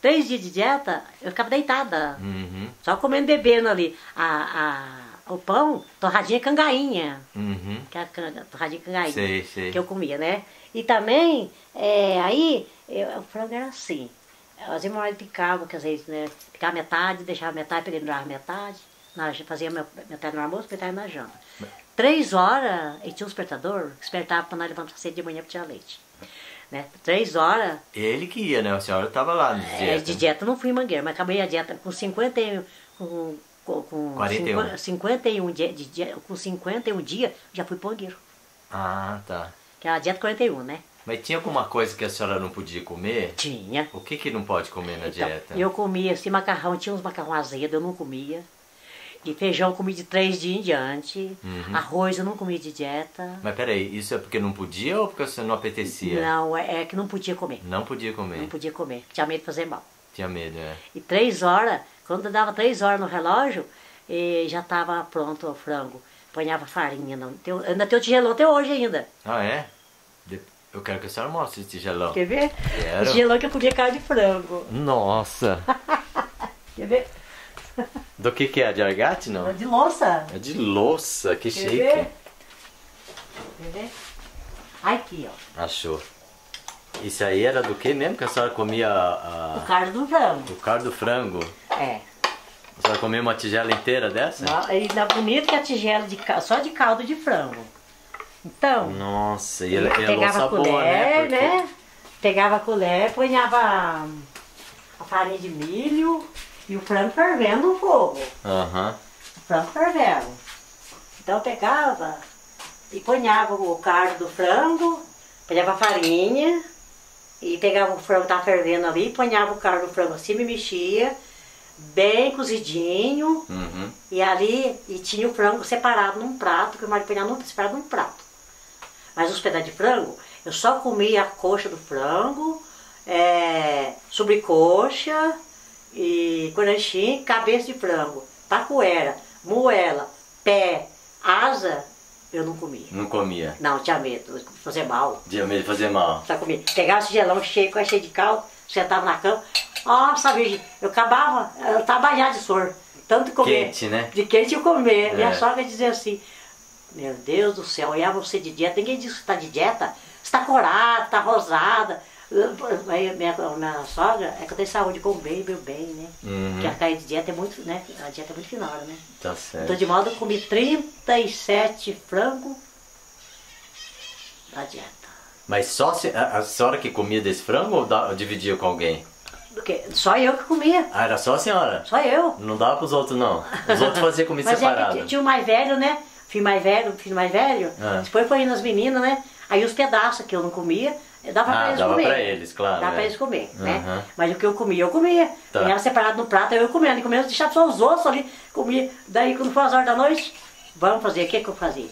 três dias de dieta, eu ficava deitada. Uhum. Só comendo, bebendo ali. A, a, o pão, torradinha cangainha. Uhum. Que era a torradinha cangainha. Sei, sei. Que eu comia, né? E também, é, aí, eu, o frango era assim. As irmãs picavam, quer dizer, né? Picava metade, deixava metade, peneirava metade, fazia metade no almoço, metade na janta. Três horas, e tinha um despertador, que despertava para nós levantar cedo de manhã para tirar leite. Né? Três horas... Ele que ia, né? A senhora estava lá de dieta. É, de dieta não fui mangueira, mas acabei a dieta com cinquenta e um... Com, com quarenta e um. cinquenta e um dia, de dia, com cinquenta e um dias, já fui mangueiro. Ah, tá. Que era a dieta quarenta e um, né? Mas tinha alguma coisa que a senhora não podia comer? Tinha. O que que não pode comer na então, dieta? Eu comia assim, macarrão, tinha uns macarrão azedo, eu não comia. E feijão eu comi de três dias em diante. Uhum. Arroz eu não comia de dieta. Mas peraí, isso é porque não podia ou porque você não apetecia? Não, é que não podia comer. Não podia comer? Não podia comer, tinha medo de fazer mal. Tinha medo, é. E três horas, quando dava três horas no relógio, já estava pronto o frango. Ponhava farinha, não. Ainda tem o tigelão até hoje ainda. Ah, é? De... Eu quero que a senhora mostre esse tigelão. Quer ver? Quero. O tigelão que eu comia carne de frango. Nossa! Quer ver? Do que que é? De argate, não? É de louça. É de louça, que Quer chique. Ver? Quer ver? Aqui, ó. Achou. Isso aí era do que mesmo que a senhora comia? A... O cardo do frango. O cardo do frango. É. A senhora comia uma tigela inteira dessa? Não, e na bonita que a tigela de, só de caldo de frango. Então... Nossa, e ela é louça colher, boa, né? Porque... né? Pegava a colher, ponhava a farinha de milho e o frango fervendo no fogo. Aham. Uhum. O frango fervendo. Então pegava e ponhava o caldo do frango, ponhava a farinha e pegava o frango que estava fervendo ali, ponhava o caldo do frango assim e mexia, bem cozidinho. Uhum. E ali e tinha o frango separado num prato, que o marido ponhava separado num prato. Mas os pedaços de frango... Eu só comia a coxa do frango, é, sobrecoxa, e coranchim, cabeça de frango, tacuera, moela, pé, asa, eu não comia. Não comia? Não, tinha medo de fazer mal. Tinha medo de fazer mal. Só comia. Pegava esse gelão cheio, cheio de caldo, sentava na cama. Nossa, Virgem, eu acabava, eu trabalhava de soro. Tanto de comer. Quente, né? De quente eu comer. É. Minha sogra dizia assim, meu Deus do céu, olhava você de dieta, ninguém disse que está de dieta. Está corada, está rosada. Minha, minha, minha sogra é que eu tenho saúde, como bem, meu bem, né? Uhum. Que a caída de dieta é muito, né? A dieta é muito finora, né? Tá certo. Então, de modo, eu comi trinta e sete frangos da dieta. Mas só se, a, a senhora que comia desse frango ou, da, ou dividia com alguém? Do quê? Só eu que comia. Ah, era só a senhora? Só eu. Não dava para os outros, não. Os outros faziam comida separada. É, tinha o mais velho, né? Filho mais velho, filho mais velho. Ah. Depois foi indo as meninas, né? Aí os pedaços que eu não comia, dava ah, pra eles dava comer. Pra eles, claro. Dava é. pra eles comer, né? Uhum. Mas o que eu comia, eu comia. Tá. Era separado no prato, eu ia comendo. E comendo, deixava só os ossos ali, comia. Daí, quando foi as horas da noite, vamos fazer. O que que eu fazia?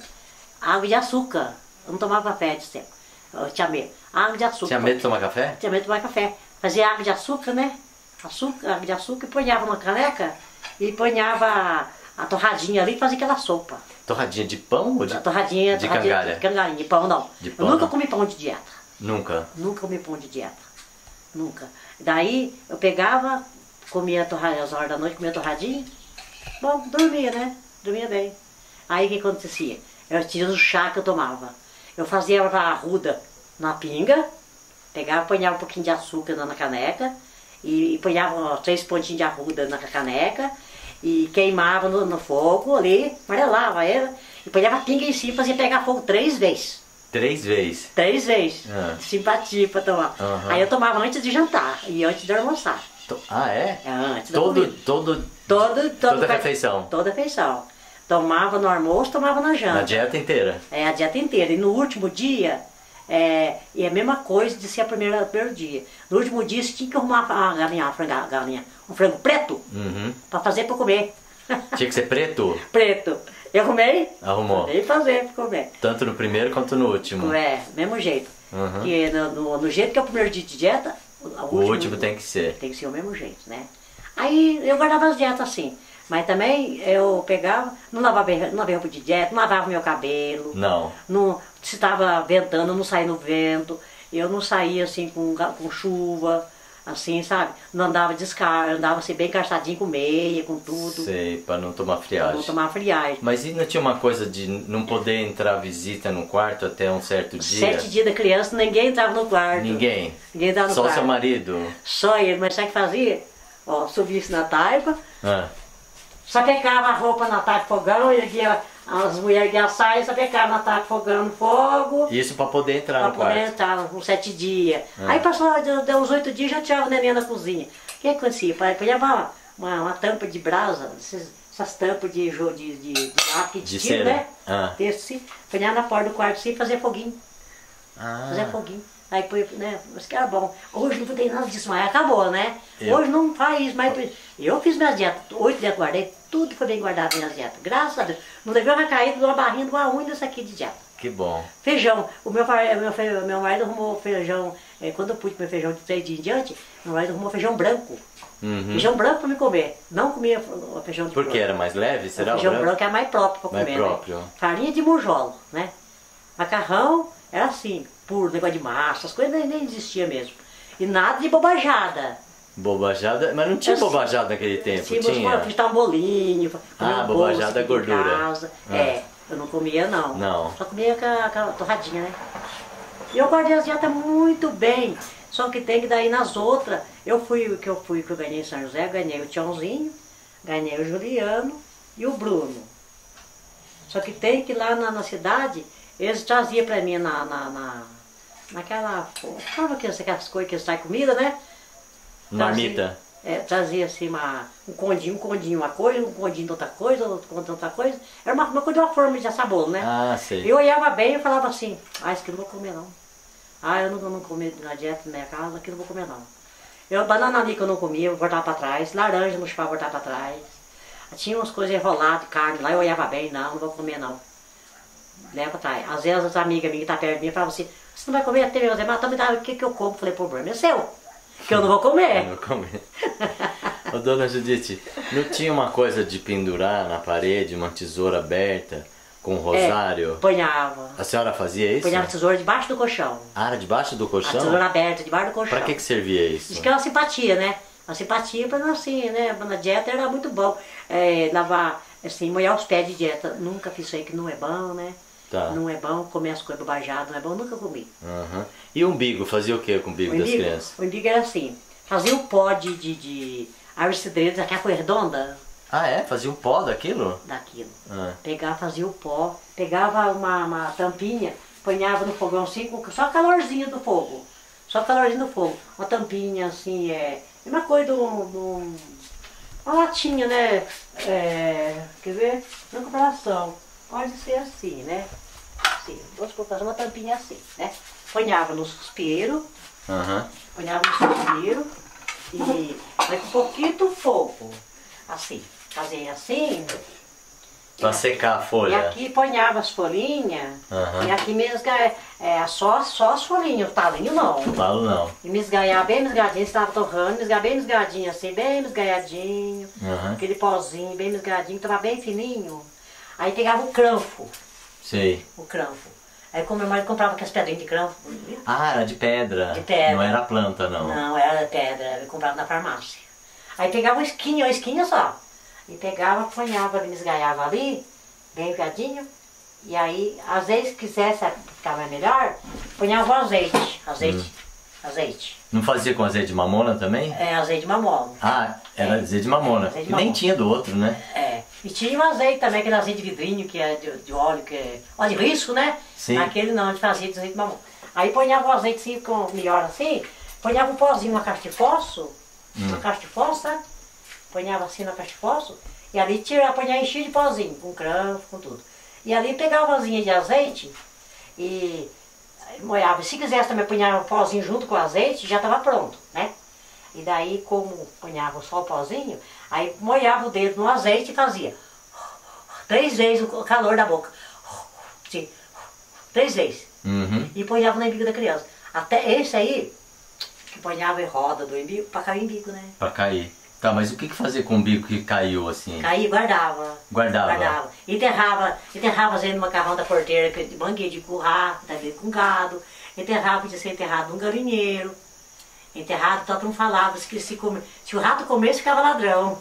Água de açúcar. Eu não tomava café de tempo. Eu tinha medo. Água de açúcar. Tinha medo de tomar café? Tinha medo de tomar café. Fazia água de açúcar, né? Açúcar, água de açúcar, e ponhava uma caneca e ponhava a torradinha ali e fazia aquela sopa. Torradinha de pão ou de torradinha, de torradinha, cangalha? De cangalha, de pão não. De pão, eu nunca não. comi pão de dieta. Nunca? Nunca comi pão de dieta. Nunca. Daí eu pegava, comia torradinha às horas da noite, comia torradinha. Bom, dormia, né? Dormia bem. Aí o que acontecia? Eu tinha o chá que eu tomava. Eu fazia a arruda na pinga, pegava, ponhava um pouquinho de açúcar na caneca e, e ponhava três pontinhos de arruda na caneca. E queimava no, no fogo ali, amarelava ela, e pegava a pinga em cima e fazia pegar fogo três vezes. Três vezes? Três vezes. Ah. Simpatia pra tomar. Uhum. Aí eu tomava antes de jantar e antes de almoçar. To ah, é? é antes todo, todo, todo, todo, Toda refeição? Toda refeição. Tomava no almoço, tomava na janta. Na dieta inteira? É, a dieta inteira. E no último dia, é, e a mesma coisa de ser a primeira, o primeiro dia. No último dia você tinha que arrumar a galinha, a galinha. Um frango preto, uhum, para fazer para comer. Tinha que ser preto? Preto. Eu arrumei? Arrumou. Arrumei fazer para comer. Tanto no primeiro quanto no último. É, mesmo jeito. Uhum. Que no, no, no jeito que é o primeiro dia de dieta, o, o, o último, último tem que ser. Tem que ser o mesmo jeito, né? Aí eu guardava as dietas assim. Mas também eu pegava, não lavava, não lavava roupa de dieta, não lavava meu cabelo. Não. Não se estava ventando, eu não saía no vento. Eu não saía assim com, com chuva. Assim, sabe? Não andava descalço, andava assim bem encaixadinho com meia, com tudo. Sei, pra não tomar friagem. Pra não tomar friagem. Mas e não tinha uma coisa de não poder entrar visita no quarto até um certo dia? Sete dias da criança, ninguém entrava no quarto. Ninguém? Ninguém entrava no Só quarto. Só seu marido? Só ele, mas sabe o que fazia? Ó, subia isso na taipa, ah. sapecava a roupa na taipa do fogão, erguia, as mulheres erguiam a saia, sapecava na taipa do fogão no fogo. Isso pra poder entrar pra no quarto? Pra poder entrar, uns sete dias. Ah. Aí passou, deu uns oito dias, já tirava o neném na cozinha. O que acontecia? Pegava uma, uma, uma tampa de brasa, essas, essas tampas de de, de, de lápis de tiro, né? Ah. Desse, pegava na porta do quarto assim e fazia foguinho. Ah. Fazia foguinho. Aí, né, mas que era bom. Hoje não tem nada disso, mas acabou, né? Eu. Hoje não faz isso, mas eu fiz minhas dietas, oito dietas guardei, tudo foi bem guardado minhas dietas, graças a Deus. Não levei uma caída de uma barrinha de uma unha dessa aqui de dieta. Que bom. Feijão, o meu, meu, meu marido arrumou feijão, é, quando eu pude comer feijão de três dias em diante, meu marido arrumou feijão branco. Uhum. Feijão branco para me comer, não comia feijão de Porque branco. Era mais leve, será? O feijão branco? branco era mais próprio para comer, próprio. Né? Farinha de murjolo, né? Macarrão era assim. Puro, negócio de massa, as coisas nem, nem existia mesmo. E nada de bobajada. Bobajada, mas não tinha bobajada naquele tempo, sim, tinha? Eu fiz tambolinho, ah, um bobajada é gordura. Casa. Ah. É, eu não comia não. Não. Só comia aquela torradinha, né? E eu guardei as dietas muito bem, só que tem que daí nas outras. Eu fui o que eu fui, que eu ganhei em São José, ganhei o Tiãozinho, ganhei o Juliano e o Bruno. Só que tem que lá na, na cidade, eles traziam pra mim na, na, na, naquela, sabe que aquelas coisas que sai comida, né? Marmita. Trazia, é, trazia assim uma, um condinho, um condinho uma coisa, um condinho de outra coisa, outro condinho de outra coisa. Era uma, uma coisa de uma forma de assar bolo, né? Ah, sei. Eu olhava bem e falava assim, ah, isso aqui eu não vou comer não. Ah, eu não vou comer na dieta na minha casa, aqui eu não vou comer não. Eu, banana ali que eu não comia, eu cortava pra trás, laranja não chupava, cortava pra trás. Tinha umas coisas enroladas, carne lá, eu olhava bem, não, não vou comer não. Leva pra trás. Às vezes as amigas minhas que tá perto de mim falavam assim, você não vai comer até mesmo, mas também o que que eu como? Falei, problema é seu. Que eu não vou comer. Eu não vou comer. Ô, dona Judite, não tinha uma coisa de pendurar na parede, uma tesoura aberta com um rosário? É, ponhava. A senhora fazia isso? Ponhava a tesoura debaixo do colchão. Ah, era debaixo do colchão? A tesoura aberta, debaixo do colchão. Pra que que servia isso? Diz que era uma simpatia, né? Uma simpatia pra assim, né? Na dieta era muito bom. É, lavar, assim, molhar os pés de dieta. Nunca fiz isso aí, que não é bom, né? Tá. Não é bom, comer as coisas bobajadas, não é bom, nunca comi. Uhum. E o umbigo, fazia o que com o umbigo, o umbigo das crianças? O umbigo era assim, fazia um pó de, de, de árvore cidreira, aquela foi redonda. Ah é? Fazia um pó daquilo? Daquilo. Ah. Pegava, fazia o pó, pegava uma, uma tampinha, apanhava no fogão assim, só calorzinho do fogo, só calorzinho do fogo. Uma tampinha assim, é uma coisa de um... uma latinha, né? É, quer ver? Na comparação. Pode ser assim, né? Assim, vou colocar uma tampinha assim, né? Ponhava no suspiro, uhum. Ponhava no suspiro e vai com um pouquinho do fogo, assim, fazia assim. Pra secar a folha. E aqui ponhava as folhinhas, uhum. E aqui mesga, é, só, só as folhinhas, o talinho não. O talo não. E mesgaiar bem mesgadinho, estava torrando, mesgar bem mesgadinho assim, bem mesgaiadinho, uhum. Aquele pozinho bem mesgadinho, estava bem fininho. Aí pegava o cranfo. Sei. O cranfo. Aí como meu marido comprava aquelas pedrinhas de cranfo. Ah, era de pedra. De pedra. Não era planta, não. Não, era pedra. Eu comprava na farmácia. Aí pegava uma esquinha, uma esquinha só. E pegava, apanhava, esgaiava ali, bem ligadinho. E aí, às vezes, quisesse ficar melhor, apanhava o azeite. Azeite. Hum. Azeite. Não fazia com azeite de mamona também? É, azeite de mamona. Ah, era é. azeite de mamona. Azeite de mamona. E nem tinha do outro, né? É. E tinha um azeite também, aquele azeite de vidrinho, que é de, de óleo, que é óleo de risco, né? Sim. Aquele não, a gente fazia de azeite de mamão. Aí ponhava o azeite assim, com melhor assim, ponhava um pozinho na caixa de fósforo, hum. Na caixa de fósforo, né? Ponhava assim na caixa de fósforo, e ali tirava, ponhava, enchia de pozinho, com cranfo, com tudo. E ali pegava uma vasilha de azeite e molhava. Se quisesse também ponhava o pozinho junto com o azeite, já estava pronto, né? E daí, como ponhava só o pozinho, aí molhava o dedo no azeite e fazia três vezes o calor da boca. Sim, três vezes. Uhum. E ponhava no umbigo da criança. Até esse aí, que ponhava em roda do umbigo, pra cair o umbigo, né? Pra cair. Tá, mas o que fazer com o umbigo que caiu assim? Caía, guardava. Guardava? Guardava. Enterrava, enterrava dentro do macarrão da porteira, de mangueira de currar, com gado. Enterrava, podia ser enterrado num galinheiro. Enterrado, todo mundo falava que se, come... se o rato comesse, ficava ladrão.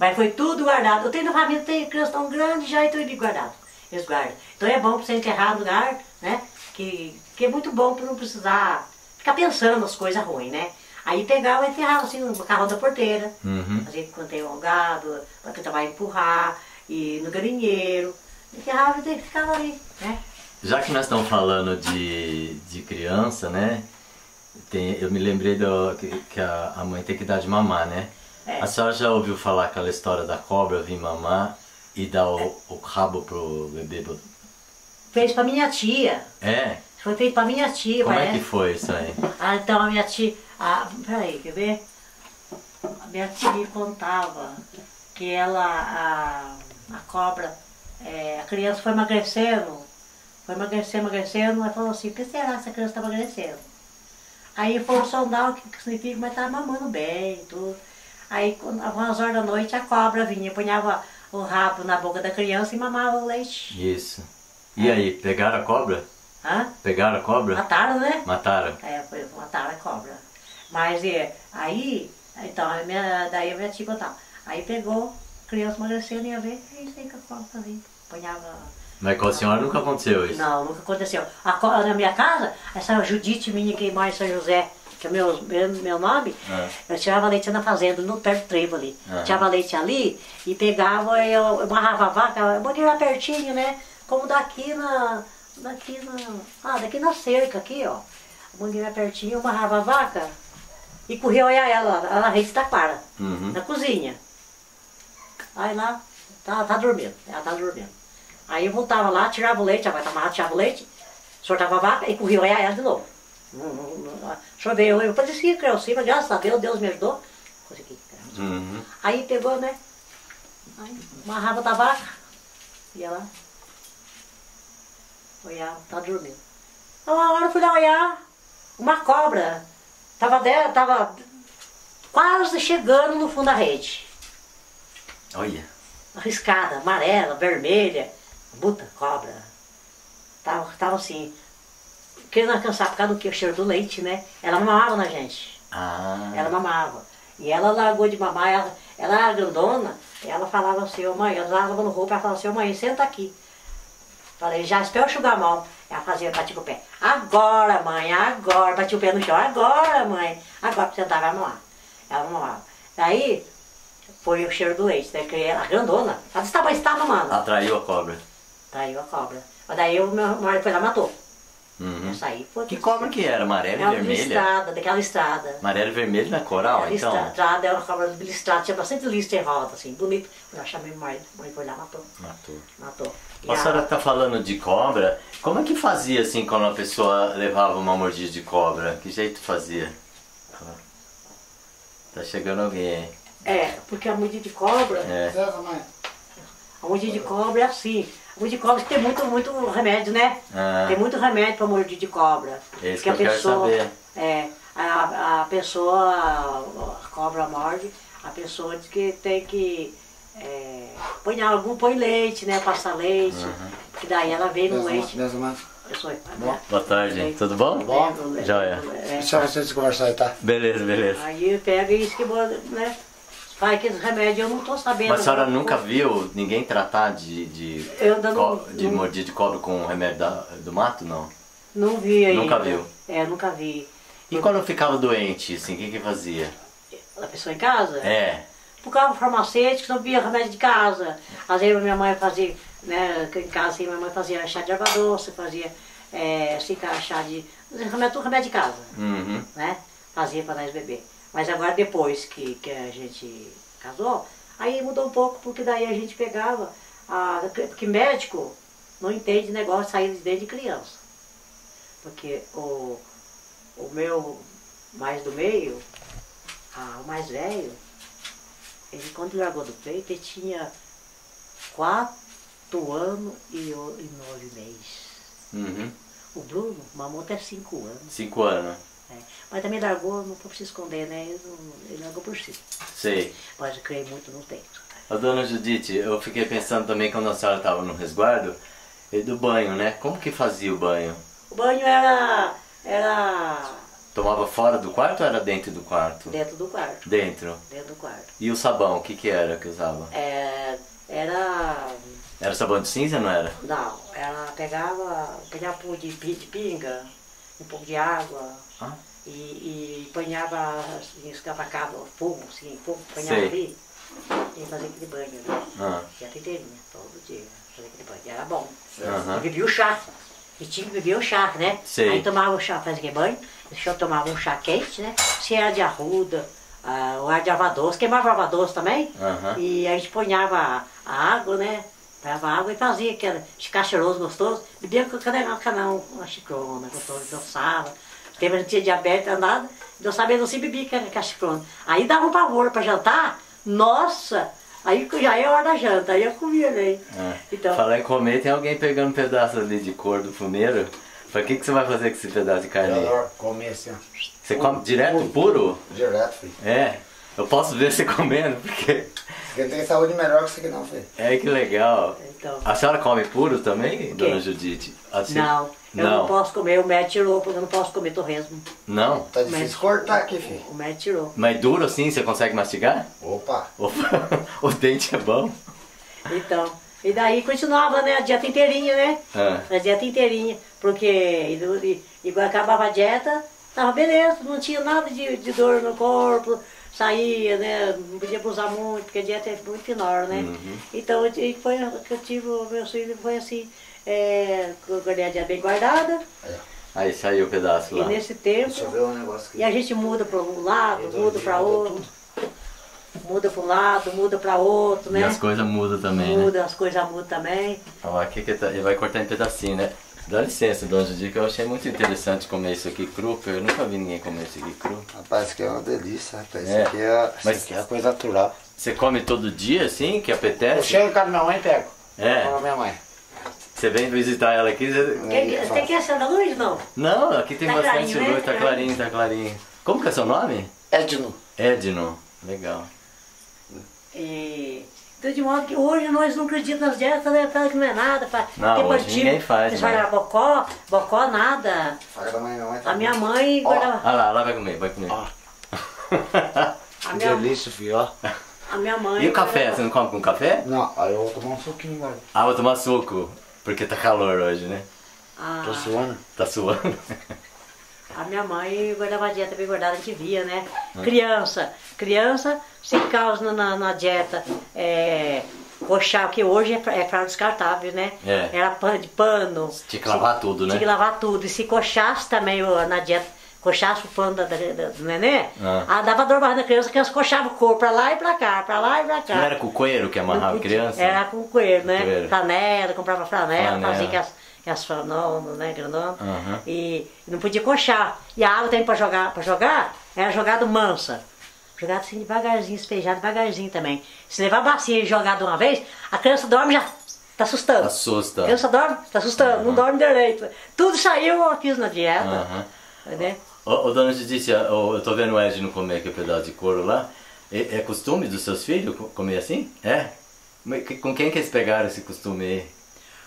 Mas foi tudo guardado. Eu tenho na família, tem criança tão grande já, então ele guardado. Eles guardam. Então é bom para você enterrar no lugar, né? Que, que é muito bom para não precisar ficar pensando nas coisas ruins, né? Aí pegava e enterrava assim no carro da porteira. Uhum. Fazia quando tem um gado, para que vai empurrar, e no galinheiro. Enterrava e ficava ali, né? Já que nós estamos falando de, de criança, né? Tem, eu me lembrei do, que, que a, a mãe tem que dar de mamar, né? É. A senhora já ouviu falar aquela história da cobra vir mamar e dar o, é. o rabo pro bebê? Fez pra minha tia. É? Foi feito pra minha tia, Como parece. é que foi isso aí? Ah, então a minha tia... Ah, peraí, quer ver? A minha tia me contava que ela, a, a cobra, é, a criança foi emagrecendo... Foi emagrecendo, emagrecendo, mas falou assim, o que será que essa criança está emagrecendo? Aí foram sondar o que significa, mas estava mamando bem e tudo. Aí, às umas horas da noite, a cobra vinha, punhava o rabo na boca da criança e mamava o leite. Isso. E é. aí, pegaram a cobra? Hã? Pegaram a cobra? Mataram, né? Mataram. É, foi, mataram a cobra. Mas é, aí, então, a minha, daí a minha tia contava. Aí pegou, criança emagrecendo, ia ver, é isso aí que a cola fazia. Apanhava. Mas com a senhora nunca aconteceu isso? Não, nunca aconteceu. A, na minha casa, essa Judite minha que mora em São José, que é meu, meu, meu nome, é. Eu tirava leite na fazenda, no perto do trevo ali. Uhum. Tirava leite ali e pegava, eu, eu barrava a vaca, eu botei lá pertinho, né? Como daqui na... daqui na... ah, daqui na cerca aqui, ó. Mandei lá pertinho, eu barrava a vaca e corria olhar ela, ela rei da para, uhum. Na cozinha. Aí lá, ela tá dormindo, ela tá dormindo. Aí eu voltava lá, tirava o leite, a vaca amarrava, tirava o leite, soltava a vaca e corria olhar ela de novo. Choveu, eu parecia que eu cima, graças a Deus, Deus me ajudou. Consegui. Uhum. Aí pegou, né? Aí amarrava da vaca, ia lá, olhava, tava dormindo. Então, uma hora eu fui lá olhar, uma cobra, tava, de, tava quase chegando no fundo da rede. Olha. Arriscada, amarela, vermelha, puta, cobra. Tava, tava assim, querendo alcançar por causa do que? O cheiro do leite, né? Ela mamava na gente. Ah. Ela mamava. E ela largou de mamar, ela, ela era grandona, ela falava assim, ô mãe, ela lavando roupa, ela falava assim, ô mãe, senta aqui. Falei, já espera eu enxugar a mão. Ela fazia, batia com o pé. Agora, mãe, agora. Batia o pé no chão, agora, mãe. Agora, pra sentar, vai mamar. Ela mamava. Daí, foi o cheiro do leite, né? Que ela grandona. Ela disse, tá, mas tá mamando. Atraiu a cobra. Atraiu a cobra. Mas daí o meu marido foi lá e matou. Uhum. Essa aí foi... Que cobra que era? Amarela e vermelha? Listrada, daquela listrada. Amarela e vermelha na coral, então? Listrada, listrada, era uma cobra listrada. Tinha bastante listro em volta, assim, bonito. Eu chamei meu marido, meu marido foi lá e matou. Matou. Matou. E a senhora tá falando de cobra. Como é que fazia, assim, quando uma pessoa levava uma mordida de cobra? Que jeito fazia? Tá chegando alguém, hein? É, porque a mordida de cobra... É. A mordida de cobra é assim. A mordida de cobra tem muito, muito remédio, né? Ah. Tem muito remédio para mordida de cobra. Isso que eu quero saber. É, a, a pessoa, a cobra morde, a pessoa diz que tem que... É, põe, algum, põe leite, né? Passa leite, uhum. Que daí ela vem no leite. Boa. Boa tarde, aí, tudo bom? Tudo bom? Bom. Joia. É. Só vocês conversarem, tá? Beleza, beleza. Aí pega isso que bota, né? Vai, aqueles remédios eu não estou sabendo. Mas a senhora nunca viu ninguém tratar de, de, eu ainda não, de não, mordida de cobra com remédio da, do mato, não? Não vi ainda. Nunca viu? É, nunca vi. E eu... quando eu ficava doente, assim, o que que fazia? A pessoa em casa? É. Procurava farmacêutico, não via remédio de casa. Às vezes minha mãe fazia, né, em casa assim, minha mãe fazia chá de erva doce, fazia, é, assim, chá de... remédio, remédio de casa, uhum. Né? Fazia para nós beber. Mas agora depois que, que a gente casou, aí mudou um pouco, porque daí a gente pegava, a, porque médico não entende negócio de sair desde criança. Porque o, o meu mais do meio, a, o mais velho, ele quando largou do peito, ele tinha quatro anos e, e nove meses. Uhum. O Bruno, mamou até cinco anos. Cinco anos. É. Mas também largou, não foi pra se esconder, né? Ele, não, ele largou por si. Sei. Mas eu creio muito no peito. A dona Judite, eu fiquei pensando também quando a senhora estava no resguardo, e do banho, né? Como que fazia o banho? O banho era... era... Tomava fora do quarto ou era dentro do quarto? Dentro do quarto. Dentro? Dentro do quarto. E o sabão, o que que era que usava? É, era... Era sabão de cinza, não era? Não, ela pegava, pegava pó de, de pinga, um pouco de água. Ah. E, e apanhava, assim, escavacava fogo, assim, fogo, apanhava ali e fazia aquele banho, né? Ah. E a titeirinha, todo dia, fazia aquele banho, e era bom. Uh-huh. E bebia o chá, e tinha que beber o chá, né? Sei. Aí tomava o chá, fazia aquele banho, deixava tomava um chá quente, né? Se era de arruda, uh, ou era de erva doce, queimava erva doce também, uh-huh. E a gente apanhava a água, né? Pegava água e fazia aquela, ficar cheiroso, gostoso, bebia com canal, canal, uma chicrona, gostoso, dançava. Teve, não tinha diabetes, nada, eu sabia, não se bebia com a chicrona. Aí dava um pavor para jantar, nossa, aí já é hora da janta, aí eu comia, né? Ah, então, falar em comer, tem alguém pegando um pedaço ali de cor do fumeiro, para que que você vai fazer com esse pedaço de carne? Eu adoro comer assim, ó. Você come direto, puro? Direto, filho. É, eu posso ver você comendo, porque... Eu tenho saúde melhor que isso aqui não, filho. É, que legal. Então, a senhora come puro também, dona Judite? Assim? Não, eu não. não posso comer, o médico tirou, porque eu não posso comer torresmo. Não? Tá difícil médico, cortar aqui, filho. O médico tirou. Mas duro assim, você consegue mastigar? Opa! Opa. O dente é bom. Então, e daí continuava, né, a dieta inteirinha, né? Ah. A dieta inteirinha, porque igual acabava a dieta, tava beleza, não tinha nada de, de dor no corpo. Saía, né? Não podia abusar muito, porque a dieta é muito menor, né? Uhum. Então, e foi que eu tive, o meu filho foi assim, é, eu ganhei a dieta bem guardada. Aí saiu o pedaço lá. E nesse tempo, deixa eu ver um negócio aqui. E a gente muda para um lado, muda para outro. Tudo. Muda para um lado, muda para outro, né? E as coisas mudam também, muda, né? As coisas mudam também. Olha aqui que ele vai cortar em pedacinho, né? Dá licença, dona Judite, que eu achei muito interessante comer isso aqui cru, porque eu nunca vi ninguém comer isso aqui cru. Rapaz, isso aqui é uma delícia, rapaz. É. Isso aqui é, mas isso aqui é uma coisa natural. Você come todo dia, assim, que apetece? Eu chego em casa da minha mãe e pego. É? Com a minha mãe. Você vem visitar ela aqui? Você tem que acender a luz, não? Não, aqui tem tá bastante clarinho, luz, né? Tá clarinho, tá clarinho. Como que é seu nome? Edno. Edno, legal. E... de modo que hoje nós não acreditamos nas dietas, né? Fala que não é nada. Fala, não, hoje tipo, ninguém faz. Eles né? bocó, bocó nada. Da mãe, mãe tá a minha mãe... Oh. Guardava... Ah lá, lá vai comer, vai comer. Oh. Que minha... delícia, filho, ó. A minha mãe... E o café? Guardava... Você não come com café? Não, aí eu vou tomar um suquinho, velho. Ah, vou tomar suco, porque tá calor hoje, né? Ah. Tô suando. Tá suando. A minha mãe guardava a dieta bem guardada, a gente via, né? Hum. Criança, criança... se causa na, na dieta é, coxar, que hoje é para é descartável, né? É. Era pano de pano. Tinha que lavar se, tudo, né? Tinha que lavar tudo. E se coxasse também na dieta, coxasse o pano da, da, do neném, ah. a, dava dor mais na criança, que elas coxavam o corpo para lá e para cá, para lá e para cá. Não era com o coelho que amarrava a criança? Era com o coelho, né? Coelho. Flanela, comprava flanela, fazia que as... que as franonas, né, granona, uhum. e não podia coxar. E a água também para jogar, para jogar, era jogado mansa. Jogado assim devagarzinho, espejado devagarzinho também. Se levar a bacia e jogar de uma vez, a criança dorme já tá assustando. Assusta. A criança dorme, tá assustando, uhum. não dorme direito. Tudo saiu, eu fiz na dieta. Uhum. Né? Ô, ô, dona Judite, eu tô vendo o Edno comer aquele pedaço de couro lá. É, é costume dos seus filhos comer assim? É? Com quem que eles pegaram esse costume aí?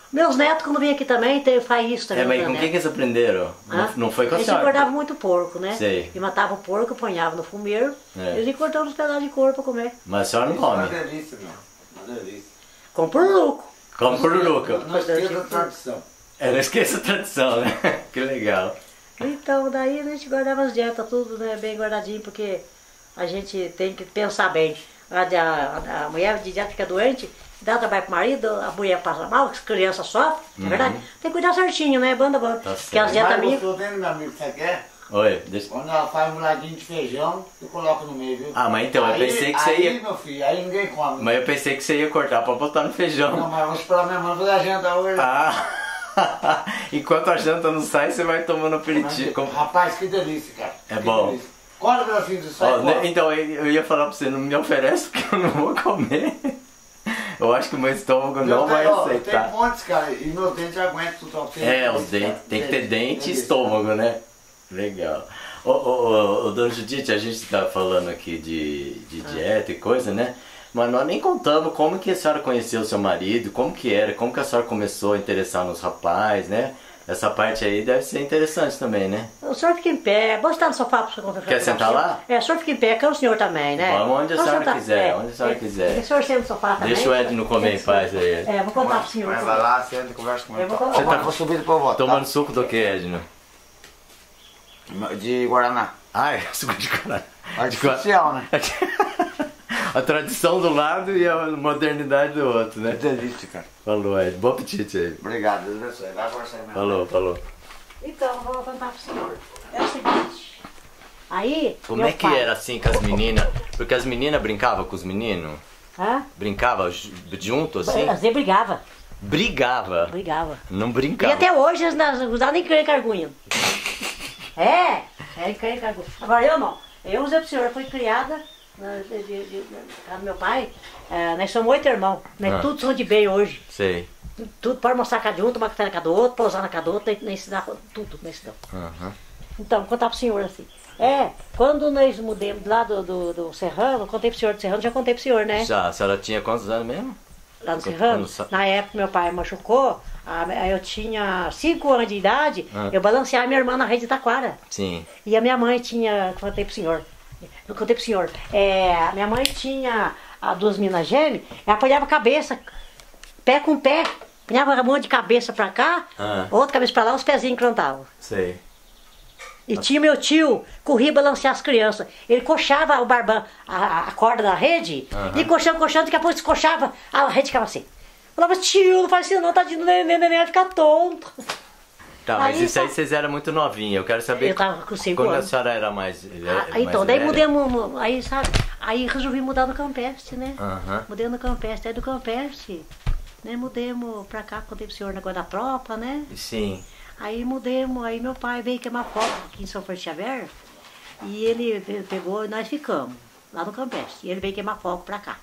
Meus netos, quando vêm aqui também, faz isso também. É, mas com quem que eles aprenderam? Ah? Não, não foi com a senhora? Eles engordavam muito porco, né? Sei. E matavam o porco, apanhavam no fumeiro. É. Eles encortavam os pedaços de couro para comer. Mas a senhora não come? Isso é uma delícia, não. Uma delícia. Com pururuco. Com pururuco. Não esqueça a tradição. É, não esqueça a tradição, né? Que legal. Então, daí a gente guardava as dietas, tudo, né? Bem guardadinho, porque a gente tem que pensar bem. A, a, a mulher de dieta fica doente, dá trabalho pro marido, a mulher passa mal, as crianças sofrem, uhum. é verdade? Tem que cuidar certinho, né? Banda, banda. Tá porque as dietas minhas... Mas eu tô vendo, meu amigo, você quer? Oi, deixa... Quando ela faz um ladinho de feijão, eu coloco no meio, viu? Ah, mas então, aí, eu pensei que aí, você ia... Aí, meu filho, aí ninguém come. Mas eu pensei que você ia cortar pra botar no feijão. Não, mas vamos pra minha mãe fazer a janta hoje. Ah, enquanto a janta não sai, você vai tomando aperitivo. Mas, rapaz, que delícia, cara. É que bom. Delícia. Qual é o pedacinho do sal? Oh, então, eu ia falar pra você, não me oferece porque eu não vou comer. Eu acho que o meu estômago não eu vai tenho, aceitar. Tem montes, cara, e meu dente aguenta tudo. É, os dentes, tem que ter dente e estômago, né? Legal. Ô, ô, ô, dona Judite, a gente tá falando aqui de, de dieta e coisa, né? Mas nós nem contamos como que a senhora conheceu o seu marido, como que era, como que a senhora começou a interessar nos rapazes, né? Essa parte aí deve ser interessante também, né? O senhor fica em pé, vou sentar no sofá para o senhor conversar. Quer sentar lá? É, o senhor fica em pé, que é o senhor também, né? Vamos onde a senhora quiser, onde a senhora quiser. O senhor senta no sofá também. Deixa o Edno comer em paz aí. É, vou contar pro senhor. Vai lá, senta e conversa com ele. Você tá subindo pra voltar. Tomando suco do que, Edno? De Guaraná. Ah, é suco de Guaraná. Artificial, né? A tradição do lado e a modernidade do outro, né? Que delícia, cara. Falou, Ed. Bom apetite aí. Obrigado, Deus abençoe. Vai conversar mesmo. Falou, falou. Então, vou contar pro senhor. É o seguinte. Aí. Como é que pai... era assim com as meninas? Porque as meninas brincavam com os meninos? Hã? Brincavam junto assim? As brigavam. Brigava? Brigava. Não brincava. E até hoje eles não usavam nem creme cargunho. É, é creme cargunho. Agora eu não. Eu, Zé pro senhor, fui criada. De, de, de, de, meu pai, é, nós somos oito irmãos, né? Ah. Tudo são de bem hoje. Sei. tudo para mostrar cada um, tomar café na cada outro, pousar na cada outro, nem se dá tudo, nem se dá. Uhum. Então, contar para o senhor assim. É, quando nós mudemos lá do, do, do Serrano, contei para o senhor do Serrano, já contei para o senhor, né? Já, a senhora tinha quantos anos mesmo? Lá no Serrano? Quando... Na época meu pai machucou, eu tinha cinco anos de idade, ah. eu balanceava minha irmã na rede de taquara. Sim. E a minha mãe tinha, contei para o senhor, eu contei para o senhor, é, minha mãe tinha duas minas gêmeas, ela apanhava a cabeça, pé com pé, apanhava a mão de cabeça para cá, ah. outra cabeça para lá, os pezinhos plantavam. Sei. E tinha meu tio, corria balancear as crianças. Ele coxava o barbão, a, a corda da rede, uhum. e coxando, coxando, daqui a pouco descoxava, a rede ficava assim. Falava, tio, não faz isso não, tadinho, nem neném vai ficar tonto. Tá, mas aí, isso tá... aí vocês eram muito novinhos, eu quero saber eu tava com cinco quando anos. A senhora era mais, era, ah, então, mais daí mudemos, aí sabe, aí resolvi mudar no Campeste, né? Uhum. Mudei no Campeste, aí do Campeste, né, mudemos pra cá, contei pro senhor na guarda-tropa, né? Sim. Aí mudemos, aí meu pai veio queimar fogo aqui em São Francisco Xavier e ele pegou e nós ficamos lá no Campeste. E ele veio queimar fogo pra cá.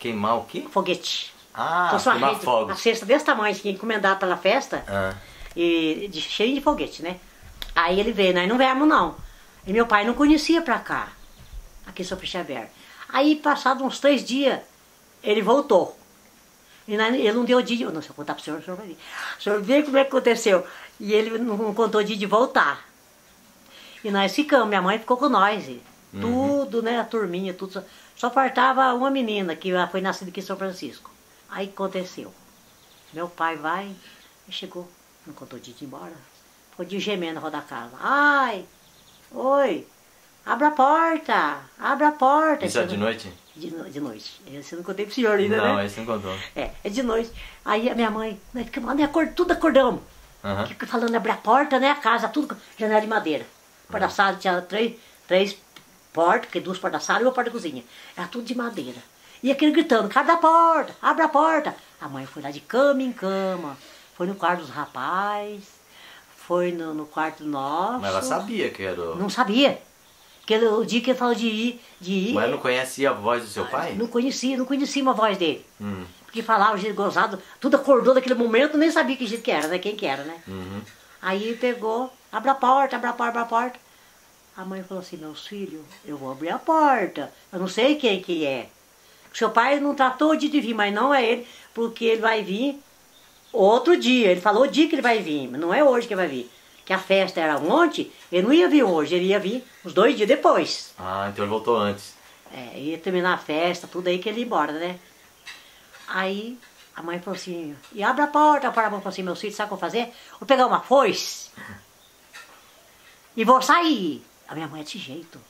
Queimar o quê? Foguete. Ah, então, queimar rede, fogo. A cesta desse tamanho que encomendava pela festa, ah. e, de, cheio de foguete, né? Aí ele veio, nós não viemos não. E meu pai não conhecia pra cá, aqui em São Francisco Xavier. Aí passado uns três dias, ele voltou. E nós, ele não deu o dia de... Não, se eu contar pro senhor, o senhor vai ver. O senhor vê como é que aconteceu. E ele não contou o dia de voltar. E nós ficamos, minha mãe ficou com nós. Uhum. Tudo, né, a turminha, tudo. Só, só faltava uma menina que foi nascida aqui em São Francisco. Aí aconteceu. Meu pai vai e chegou. Não contou o dia de ir embora. Ficou de gemendo na roda da casa. Ai, oi, abra a porta, abra a porta. Isso é de noite? De, no, de noite. Esse eu não contei pro senhor ainda, não, né? Não, esse não contou. É, é de noite. Aí a minha mãe, nós ficamos lá, acord, tudo acordamos. Uhum. Falando abrir a porta, né? A casa, tudo, janela de madeira. Porta da sala tinha três, três portas, porque duas portas da sala e uma porta da cozinha. Era tudo de madeira. E aquele gritando, cadê a porta? Abre a porta. A mãe foi lá de cama em cama. Foi no quarto dos rapazes, foi no, no quarto nosso. Mas ela sabia que era... Não sabia. Porque o dia que ele falou de ir, de ir... Mas não conhecia a voz do seu pai? Não conhecia, não conhecia a voz dele. Hum. Porque falava, o jeito gozado, tudo acordou naquele momento, nem sabia que jeito que era, né? Quem que era, né? Uhum. Aí pegou, abre a porta, abre a porta, abre a porta. A mãe falou assim, meus filhos, eu vou abrir a porta. Eu não sei quem que é. Seu pai não tratou de vir, mas não é ele, porque ele vai vir outro dia. Ele falou o dia que ele vai vir, mas não é hoje que ele vai vir. Que a festa era ontem, ele não ia vir hoje, ele ia vir uns dois dias depois. Ah, então ele voltou antes. É, ia terminar a festa, tudo aí que ele ia embora, né? Aí a mãe falou assim, e abre a porta, para a mãe falou assim, meu filho, sabe o que eu vou fazer? Vou pegar uma foice e vou sair. A minha mãe é desse jeito.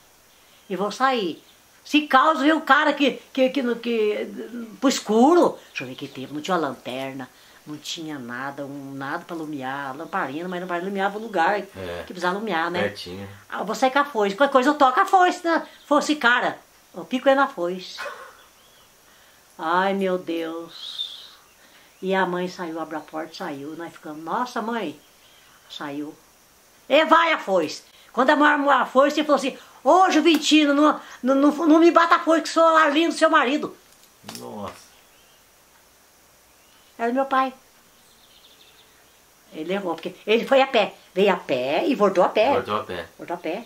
E vou sair. Se causa ver o cara que, que, que, que, que pro escuro. Deixa eu ver que tempo, não tinha uma lanterna. Não tinha nada, um, nada para iluminar, lamparina, mas não iluminava o lugar é, que precisava iluminar, né? Pertinho. Ah, eu vou sair com a foice, qualquer coisa eu toco a foice, né? Fosse cara, o pico é na foice. Ai, meu Deus. E a mãe saiu, abriu a porta, saiu, nós ficamos, nossa mãe, saiu. E vai a foice. Quando a mãe armou a foice, ele falou assim, ô Juventino, não, não, não, não me bata a foice que sou a linda do seu marido. Nossa. Era meu pai. Ele levou, porque ele foi a pé. Veio a pé e voltou a pé. Voltou a pé. Voltou a pé.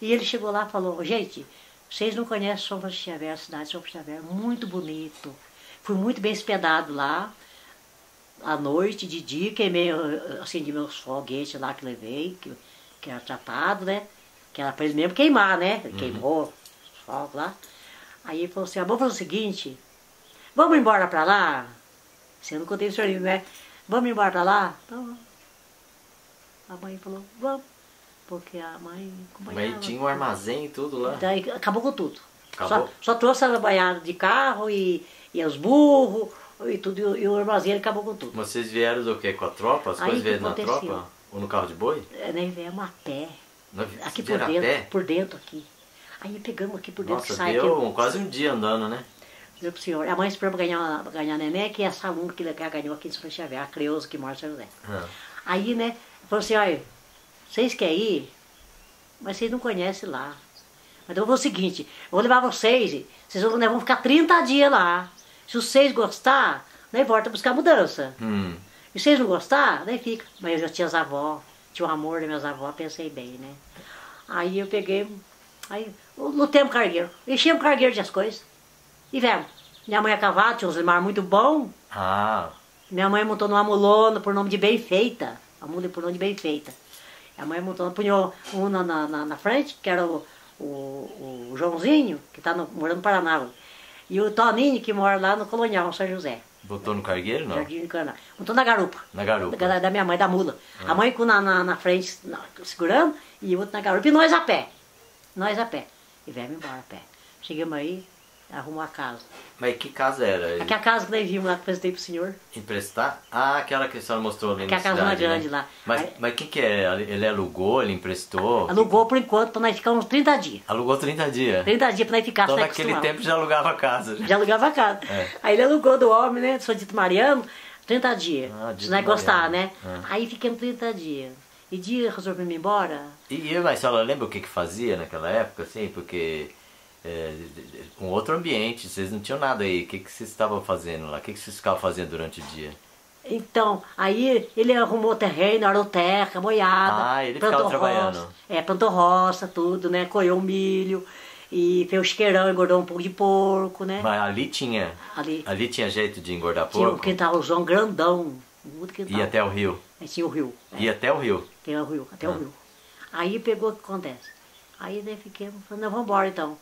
E ele chegou lá e falou, gente, vocês não conhecem São Francisco Xavier, a cidade de São Francisco Xavier, muito bonito. Fui muito bem hospedado lá, à noite, de dia, queimei, acendi meus foguetes lá que levei, que, que era tratado, né? Que era pra eles mesmo queimar, né? Ele uhum. queimou os fogos lá. Aí ele falou assim, ah, vamos fazer o seguinte, vamos embora pra lá? Você não contei o senhor, né? Vamos embora pra lá? Então, a mãe falou, vamos. Porque a mãe... Mas tinha um armazém e tudo lá. Daí, acabou com tudo. Acabou. Só, só trouxe a banhada de carro e, e os burros e tudo. E o armazém acabou com tudo. Mas vocês vieram do quê? Com a tropa? As Aí, coisas vieram na tropa? Ou no carro de boi? É, né? Viemos a pé. Não, aqui por dentro, pé? por dentro aqui. Aí pegamos aqui por dentro. Nossa, que sai deu aqui, quase um dia andando, né? Pro senhor, a mãe esperou para ganhar, ganhar neném, que é essa aluna que ela ganhou aqui em São Francisco Xavier, a Creuza que mora em São José. É. Aí, né, falou assim, olha, vocês querem ir, mas vocês não conhecem lá. Mas eu vou fazer o seguinte, eu vou levar vocês, vocês vão, né, vão ficar trinta dias lá. Se vocês gostarem, daí volta a buscar mudança. Hum. E vocês não gostaram? Daí fica. Mas eu já tinha as avós, tinha o amor das minhas avós, pensei bem, né? Aí eu peguei, aí lutemos cargueiro, enchemos o cargueiro de as coisas e vemos. Minha mãe é cavalo, tinha uns limar muito bom. Ah. Minha mãe montou numa mulona por nome de bem feita, a mula por nome de bem feita. A mãe montou, punhou um na, na, na frente, que era o, o, o Joãozinho, que está morando no Paraná, e o Toninho, que mora lá no Colonial, São José. Botou no cargueiro, não? Botou na garupa. Na garupa. Da, da minha mãe, da mula. Ah. A mãe com na, na, na frente, na, segurando, e o outro na garupa. E nós a pé. Nós a pé. E viemos embora a pé. Chegamos aí, arrumou a casa. Mas que casa era? Aquela casa que nós vimos lá, que eu apresentei pro senhor. Emprestar? Ah, aquela que a senhora mostrou ali na cidade. Aquela casa grande lá. Mas o mas que que é? Ele alugou, ele emprestou? Alugou por enquanto, pra nós ficar uns trinta dias. Alugou trinta dias? trinta dias pra nós ficar. Então naquele tempo já alugava a casa. Já alugava a casa. É. Aí ele alugou do homem, né, do seu Dito Mariano, trinta dias. Ah, se nós gostar, né? Ah. Aí ficamos trinta dias. E dia resolvemos ir embora. E, mas a senhora lembra o que que fazia naquela época, assim? Porque... É, um outro ambiente, vocês não tinham nada aí, o que que vocês estavam fazendo lá, o que que vocês ficavam fazendo durante o dia? Então, aí ele arrumou terreno, aroteca, boiada. Ah, ele ficava trabalhando. Roça, é, plantou roça, tudo, né, colheu milho, e fez o chiqueirão, engordou um pouco de porco, né. Mas ali tinha, ali, ali tinha jeito de engordar tinha porco? Tinha um quintalzão grandão, muito quintal. E até o rio? Aí tinha o rio. E é. até o rio? Tinha o rio, até ah. o rio. Aí pegou o que acontece, aí né, fiquemos, falando, vamos embora então.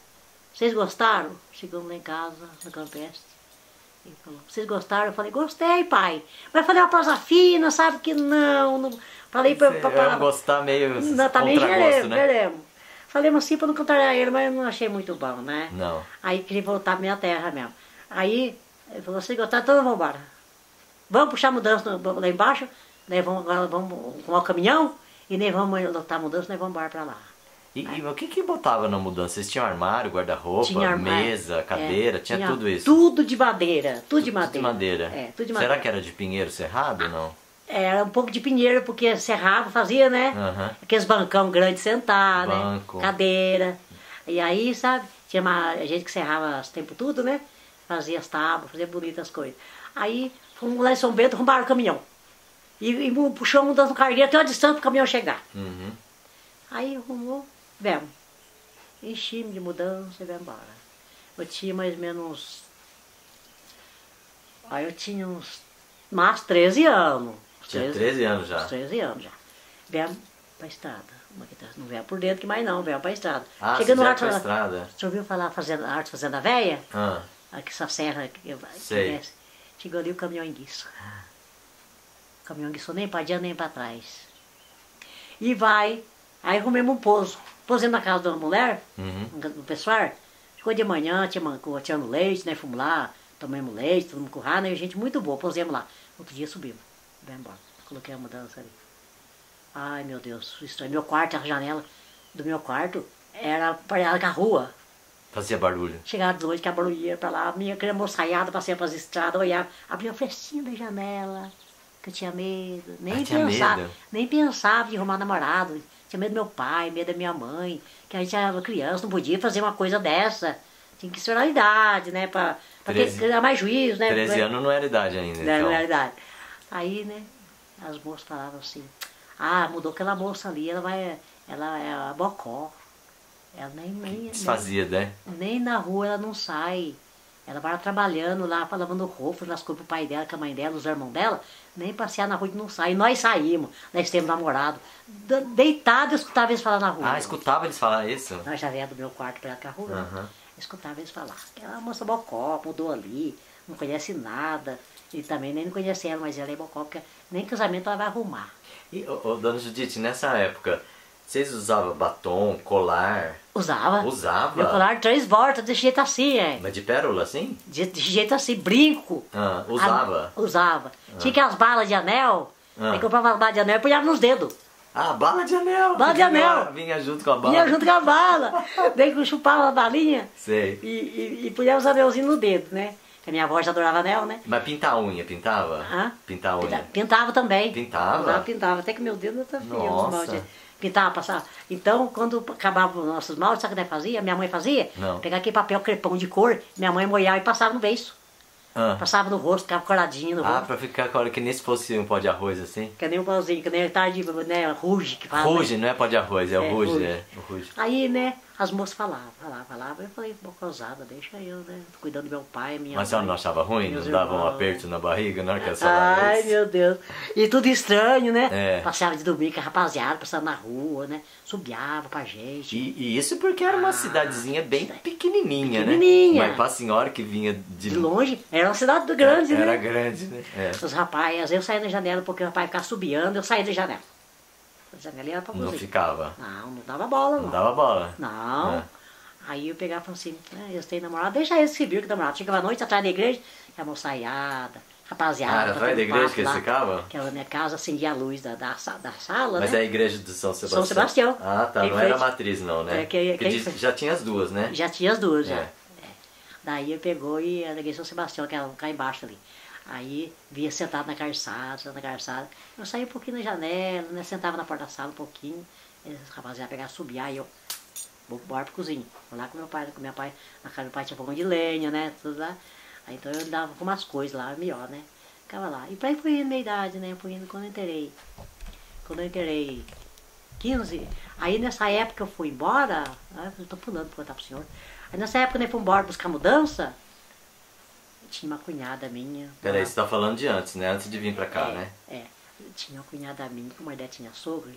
Vocês gostaram? Chegamos lá em casa, no Campeste. Ele falou, vocês gostaram? Eu falei, gostei, pai. Mas falei uma prosa fina, sabe que não. não. Falei pra... pra, pra, pra gostar meio não, também geremos, né? geremos. Falei assim pra não cantar a ele, mas eu não achei muito bom, né? Não. Aí queria voltar pra minha terra mesmo. Aí, ele falou, vocês gostaram? Então vamos embora. Vamos puxar a mudança lá embaixo, né? Vamos, vamos com o caminhão, e nem vamos lotar a mudança, nós vamos embora pra lá. E, e o que que botava na mudança? Vocês tinham armário, guarda-roupa, mesa, cadeira, é, tinha, tinha tudo isso? Tudo de madeira, tudo de madeira. Tudo de madeira. É, tudo de madeira. Será que era de pinheiro serrado ou não? Era um pouco de pinheiro, porque serrado fazia, né? Uhum. Aqueles bancão grandes sentar, Banco. né? Cadeira. E aí, sabe, tinha uma gente que serrava o tempo tudo, né? Fazia as tábuas, fazia bonitas coisas. Aí, fomos lá em São Bento, roubaram o caminhão. E, e puxou a mudança no cargueiro até uma distância para o caminhão chegar. Uhum. Aí, arrumou. Vemos, enchimos de mudança e vamos embora. Eu tinha mais ou menos, aí eu tinha uns, mais treze anos. Tinha treze anos já? treze anos já. Vemos pra estrada. Não vemos por dentro que mais não, vemos pra estrada. Ah, chegando lá pra estrada. Você ouviu falar fazenda, Arte Fazenda Véia? Ah. Aqui essa serra que desce. Chegou ali o caminhão enguiçou. O caminhão enguiçou nem pra diante nem pra trás. E vai, aí arrumemos um pouso. Posemos na casa de uma mulher, uhum. do pessoal, ficou de manhã, tirando leite, né? Fomos lá, tomamos leite, todo mundo currado, né? Gente muito boa, posemos lá. Outro dia subimos, bem embora, coloquei a mudança ali. Ai meu Deus, isso é meu quarto, a janela do meu quarto era parada com a rua. Fazia barulho. Chegava de noite, que a barulheira pra lá, a minha queria moçaiada, passei pras estradas, olhava, abria a frestinha da janela, que eu tinha medo, nem ah, pensava, medo. nem pensava de arrumar namorado. Tinha medo do meu pai, medo da minha mãe, que a gente era criança, não podia fazer uma coisa dessa. Tinha que ser a idade, né? Pra, pra ter mais juízo, né? treze anos não era idade ainda, não, então. Não era idade. Aí, né, as moças falavam assim, ah, mudou aquela moça ali, ela vai, ela é a bocó. Ela nem, nem, desfazia, nem, né? Nem na rua ela não sai. Ela vai trabalhando lá, lavando roupa, nas coisas pro pai dela, com a mãe dela, os irmãos dela, nem passear na rua que não sai. E nós saímos, nós temos namorado. Deitado, eu escutava eles falar na rua. Ah, escutava eles falar isso? Nós já vinha do meu quarto pra ela com a rua. Uhum. Escutava eles falar. Aquela moça bocó, mudou ali, não conhece nada. E também nem não conhece ela, mas ela é bocó, porque nem casamento ela vai arrumar. E, ô, ô, dona Judite, nessa época, vocês usavam batom, colar? Usava. Usava? Meu colar de três voltas, desse jeito assim, é. Mas de pérola, assim? De, de jeito assim, brinco. Ah, usava? A, usava. Ah. Tinha aquelas balas de anel, ah. aí comprava as balas de anel e punhava nos dedos. Ah, bala de anel! Bala de anel! Vinha junto com a bala. Vinha junto com a bala. Daí que eu chupava a balinha. Sei. E, e, e punhava os anelzinhos no dedo, né? A minha avó já adorava anel, né? Mas pintar a unha, pintava? Hã? Pintar a unha? Pintava, pintava também. Pintava? Pintava, pintava. Até que meu dedo não tá frio. Nossa. Pintava, passava. Então, quando acabava os nossos moldes, sabe o que nós fazia? Minha mãe fazia? Não. Pegava aquele papel crepom de cor, minha mãe molhava e passava no beiço. Ah. Passava no rosto, ficava coradinho no rosto. Ah, pra ficar com a hora que nem se fosse um pó de arroz assim? Que nem um pauzinho, que nem tarde, né? Ruge que fala. Ruge, né? Não é pó de arroz, é, é o ruge, ruge. É. O ruge. Aí, né, as moças falavam, falavam, falavam. Eu falei, pô, causada, deixa eu, né? Tô cuidando do meu pai, minha Mas mãe. Mas ela não achava ruim? Não dava um aperto na barriga na hora que ela falava? Ai, meu Deus. E tudo estranho, né? É. Passeava de domingo com a rapaziada, passava na rua, né? Subiava pra gente. E, e isso porque era uma ah, cidadezinha bem pequenininha, pequenininha, né? Pequenininha. Mas pra senhora que vinha de... de longe... Era uma cidade grande, era, né? Era grande, né? É. Os rapazes, eu saía da janela porque o rapaz ficava subiando, eu saía da janela. A janela era pra você. Não ficava? Não, não dava bola, não. Não dava bola? Não. É. Aí eu pegava e falava assim, ah, eu tenho namorado, deixa esse que viu que namorado. Chegava à noite atrás da igreja, a moçaiada, rapaziada. Ah, era atrás da igreja que eles ficavam? Que era na minha casa, acendia a luz da, da, da sala, mas né? Mas é a igreja do São Sebastião? São Sebastião. Ah, tá, não era a matriz não, né? É, que, que diz, já tinha as duas, né? Já tinha as duas, é. já. Daí ele pegou e aleguei São Sebastião, que era cá embaixo ali. Aí via sentado na calçada, sentado na calçada. Eu saía um pouquinho na janela, né? Sentava na porta da sala um pouquinho. Os rapazes iam pegar, subir, aí eu vou embora pro cozinho. Vou lá com meu pai, com meu pai. Na casa do meu pai tinha fogão de lenha, né? Tudo lá. Aí então eu andava com umas coisas lá, melhor, né? Ficava lá. E pra ir fui indo minha idade, né? Fui indo quando eu enterei. Quando eu enterei quinze. Aí nessa época eu fui embora. Eu tô pulando pra contar pro senhor. Aí nessa época, né, fui embora buscar mudança, tinha uma cunhada minha... Peraí, você tá falando de antes, né? Antes de vir pra cá, é, né? É, tinha uma cunhada minha, que uma ideia tinha sogro,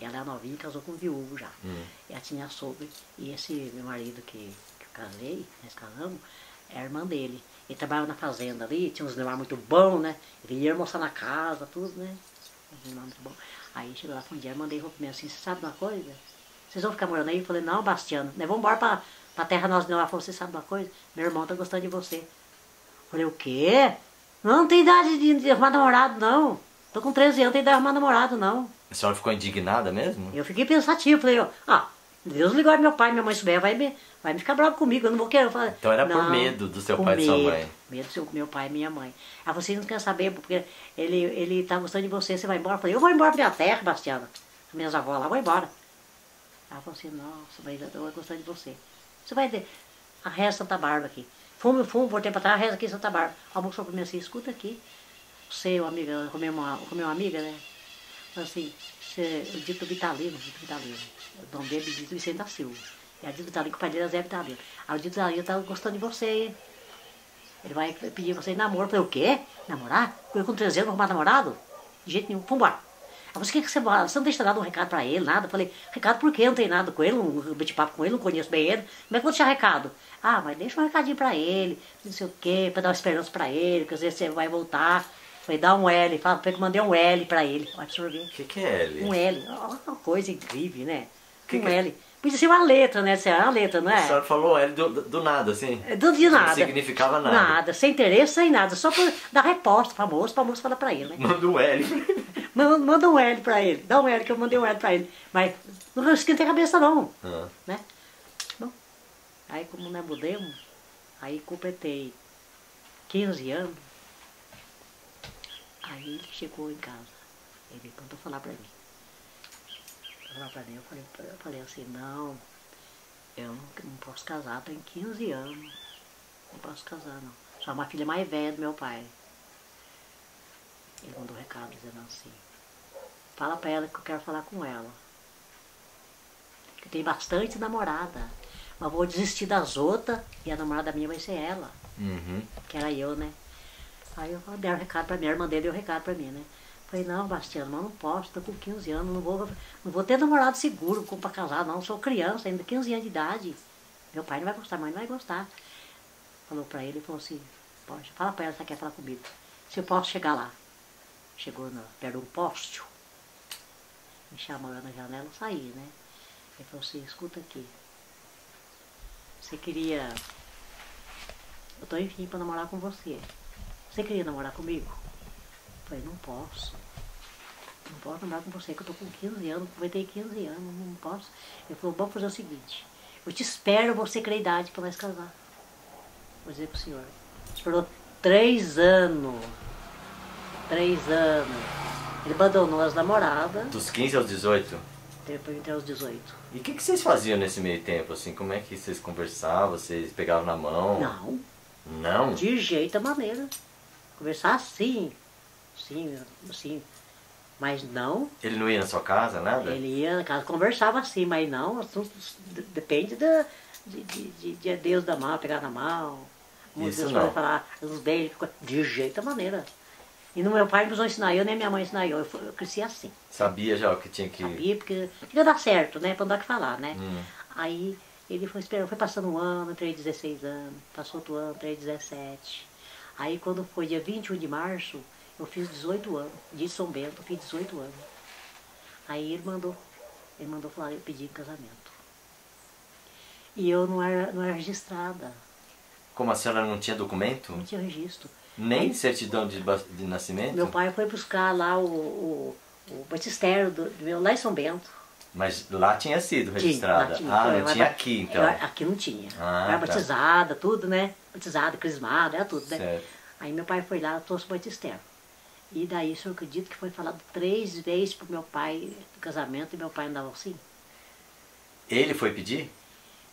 ela era novinha e casou com um viúvo já. Hum. Ela tinha sogro, e esse meu marido que, que eu casei, nós casamos, é a irmã dele. Ele trabalhava na fazenda ali, tinha uns levar muito bom, né? Vinha almoçar na casa, tudo, né? Muito bom. Aí chegou lá com um dia, eu mandei roupa mesmo assim, você sabe uma coisa? Vocês vão ficar morando aí? Eu falei, não, Bastiano, né? Vamos embora pra... Pra terra nós não, ela falou, você sabe uma coisa? Meu irmão tá gostando de você. Eu falei, o quê? Não, não tem idade de, de arrumar namorado, não. Tô com treze anos, não tem idade de arrumar namorado, não. A senhora ficou indignada mesmo? Eu fiquei pensativa, falei, ó, ah, Deus ligou meu pai, minha mãe souber, vai me, vai me ficar bravo comigo, eu não vou querer. Eu falei, então era por medo do seu pai e sua mãe? Medo do seu, meu pai e minha mãe. Ah, vocês não querem saber, porque ele, ele tá gostando de você, você vai embora? Eu falei, eu vou embora pra minha terra, Bastiana. Minhas avós lá, vou embora. Ela falou assim, nossa, mas eu tô gostando de você. Você vai ver a reza Santa Bárbara aqui. Fumo, fumo, voltei pra trás, a reza aqui Santa Bárbara. A moça falou pra mim assim, escuta aqui. Você, uma amiga, com uma, uma amiga, né? Falou assim, você, o Dito Vitalino, o Dito Vitalino. O nome dele é Benedito Vicente da Silva. E a Dito Vitalino, o pai dele é Zé Vitalino. Aí o Dito Vitalino tá gostando de você, hein? Ele vai pedir você em namoro. Eu falei, o quê? Namorar? Eu com treze anos vou arrumar namorado? De jeito nenhum, vamos embora. Mas o que você, você não deixa dado um recado pra ele, nada? Eu falei, recado por quê? Eu não tenho nada com ele, não bate papo com ele, não conheço bem ele. Como é que eu vou deixar recado? Ah, mas deixa um recadinho pra ele, não sei o quê, pra dar uma esperança pra ele, que às vezes você vai voltar. Eu falei, dá um L, fala, eu mandei um L pra ele. Olha pra ver. O que, que é L? Um L, uma coisa incrível, né? Que um que... L. Podia ser uma letra, né? Uma letra, não é? A senhora falou L do, do nada, assim? Do de nada. Não significava nada. Nada, sem interesse, sem nada. Só pra dar resposta pra moça, pra moça falar pra ele, né? Manda um L pra ele. Manda um L pra ele, dá um L que eu mandei um L pra ele. Mas não esquentei a cabeça não, uhum. né? Bom, aí como nós mudamos, aí completei quinze anos, aí ele chegou em casa, ele mandou falar pra mim. Falar pra mim, eu falei, eu falei assim, não, eu não, não posso casar, tenho quinze anos, não posso casar não. Só uma filha mais velha do meu pai. Ele mandou um recado dizendo assim, fala pra ela que eu quero falar com ela. Que tem bastante namorada, mas vou desistir das outras e a namorada minha vai ser ela. Uhum. Que era eu, né? Aí eu falei, deram um recado pra mim, a irmã dele deu um recado pra mim, né? Falei, não, Bastiano, mas não posso, tô com quinze anos, não vou, não vou ter namorado seguro como pra casar, não. Sou criança, ainda quinze anos de idade. Meu pai não vai gostar, mãe não vai gostar. Falou pra ele, falou assim, poxa, fala pra ela se ela quer falar comigo. Se eu posso chegar lá. Chegou no, perto de um poste, me chamou lá na janela, eu saí, né? Ele falou assim, escuta aqui, você queria... Eu tô enfim pra namorar com você. Você queria namorar comigo? Eu falei, não posso. Não posso namorar com você, que eu tô com quinze anos, completei quinze anos, não posso. Ele falou, vamos fazer o seguinte, eu te espero você criar idade pra nós casar. Vou dizer pro senhor. Esperou três anos. Três anos. Ele abandonou as namoradas. Dos quinze aos dezoito? Depois até aos dezoito. E o que, que vocês faziam nesse meio tempo? Assim, como é que vocês conversavam? Vocês pegavam na mão? Não. Não? De jeito a maneira. Conversar assim, assim, assim. Mas não... Ele não ia na sua casa, nada? Ele ia na casa, conversava assim, mas não, assunto, depende da, de, de, de Deus da mão, pegar na mão. Muitos Deus vai falar, os beijos, de jeito a maneira. E no meu pai não precisou ensinar eu, nem minha mãe ensinar eu, eu, eu cresci assim. Sabia já o que tinha que... Sabia, porque ia dar certo, né, pra não dar o que falar, né. Hum. Aí ele foi esperando, foi passando um ano, entrei dezesseis anos, passou outro ano, entrei dezessete. Aí quando foi dia vinte e um de março, eu fiz dezoito anos, de São Bento, eu fiz dezoito anos. Aí ele mandou, ele mandou falar, eu pedi casamento. E eu não era, não era registrada. Como a senhora não tinha documento? Não tinha registro. Nem aí, certidão de, de nascimento? Meu pai foi buscar lá o, o, o batistério, do, do, lá em São Bento. Mas lá tinha sido registrada? Tinha, tinha, ah, não tinha aqui então? Eu, aqui não tinha. Ah, era tá. Batizada, tudo, né? Batizada, crismada, era tudo, né? Certo. Aí meu pai foi lá, trouxe o batistério. E daí, eu acredito que foi falado três vezes pro meu pai do casamento e meu pai andava assim. Ele foi pedir?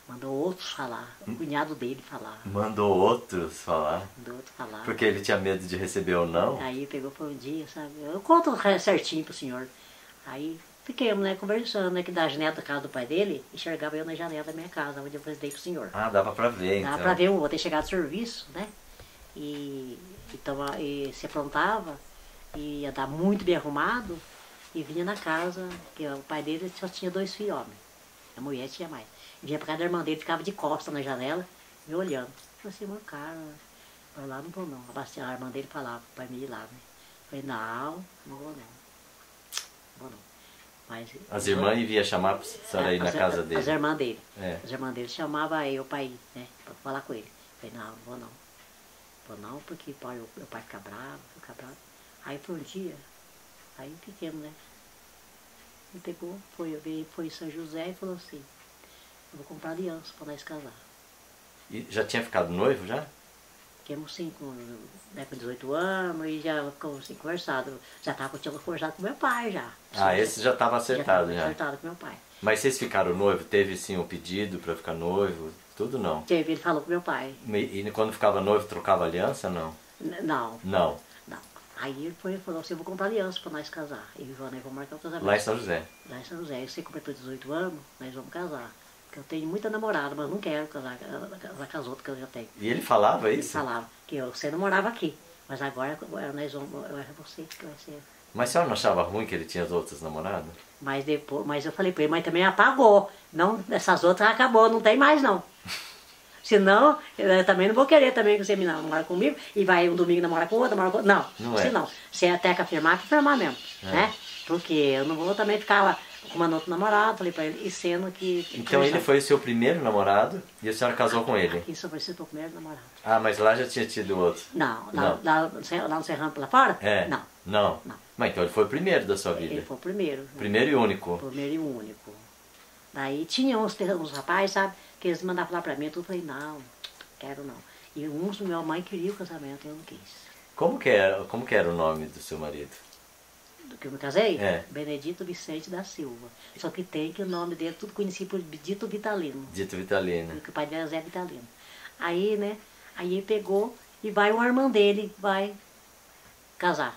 Mandou outros falar, o cunhado dele falar. Mandou outros falar? Mandou outros falar. Porque ele tinha medo de receber ou não? Aí pegou por um dia, sabe? Eu conto certinho pro senhor. Aí fiquemos, né, conversando, né, que da janela da casa do pai dele, enxergava eu na janela da minha casa, onde eu apresentei pro senhor. Ah, dava pra ver, então. Dava pra ver o outro, ele chegava do serviço, né? E, e, toma, e se aprontava. E ia dar muito bem arrumado, e vinha na casa, que o pai dele só tinha dois filhos homens, a mulher tinha mais. E vinha pra casa da irmã dele, ficava de costas na janela, me olhando. Eu falei assim, meu cara, vai lá, não vou não. A Bastiana, a irmã dele, falava pra mim ir lá, né? Eu falei, não, não vou não, não vou não. Mas, as irmãs vinham chamar pra senhora ir na casa dele? As irmãs dele, é. As irmãs dele chamavam eu pra ir, né, pra falar com ele. Eu falei, não, não vou não, vou não, porque pô, eu, meu pai fica bravo, fica bravo. Aí foi um dia, aí pequeno, né? Ele pegou, foi, veio, foi em São José e falou assim, eu vou comprar aliança para nós casar. E já tinha ficado noivo já? Ficamos sim, com, né, com dezoito anos e já ficamos assim, conversado. Já estava conversado com meu pai já. Ah, esse já estava acertado já? Já acertado com meu pai. Mas vocês ficaram noivo? Teve sim o um pedido para ficar noivo? Tudo não? Teve, ele falou com meu pai. E, e quando ficava noivo, trocava aliança não? N não. Não? Aí ele foi, falou assim, eu vou comprar aliança para nós casar. E o João, né, vamos marcar o casamento. Lá em São José? Lá em São José. Eu sei que completou dezoito anos, nós vamos casar. Porque eu tenho muita namorada, mas não quero casar, casar com as outras que eu já tenho. E ele falava ele isso? Ele falava, que eu, você namorava aqui, mas agora nós vamos, eu era você que vai ser. Mas a senhora não achava ruim que ele tinha as outras namoradas? Mas depois, mas eu falei para ele, mas também apagou. Não, essas outras acabou, não tem mais não. Senão, eu também não vou querer também que você me namora comigo e vai um domingo namorar com outro, namorar com outro. Não, não é. Se não. Se até que afirmar, que afirmar mesmo, é. Né? Porque eu não vou também ficar lá arrumando outro namorado, falei pra ele, e sendo que... Então ele foi o seu primeiro namorado e a senhora casou ah, com ele? Aqui em São Francisco, o primeiro namorado. Ah, mas lá já tinha tido outro? Não, lá, não. lá, lá no Serrano, lá fora? É. Não. Não? Não. Mas então ele foi o primeiro da sua vida? Ele foi o primeiro. Primeiro e único? Primeiro e único. Daí tinha uns, uns rapazes, sabe? Que eles mandavam lá pra mim, eu falei, não, quero não. E uns, minha mãe queria o casamento, eu não quis. Como que era, como que era o nome do seu marido? Do que eu me casei? É. Benedito Vicente da Silva. Só que tem que o nome dele, tudo conhecido por Dito Vitalino. Dito Vitalino. Porque o pai dele era Zé Vitalino. Aí, né, aí ele pegou e vai uma irmã dele, vai casar.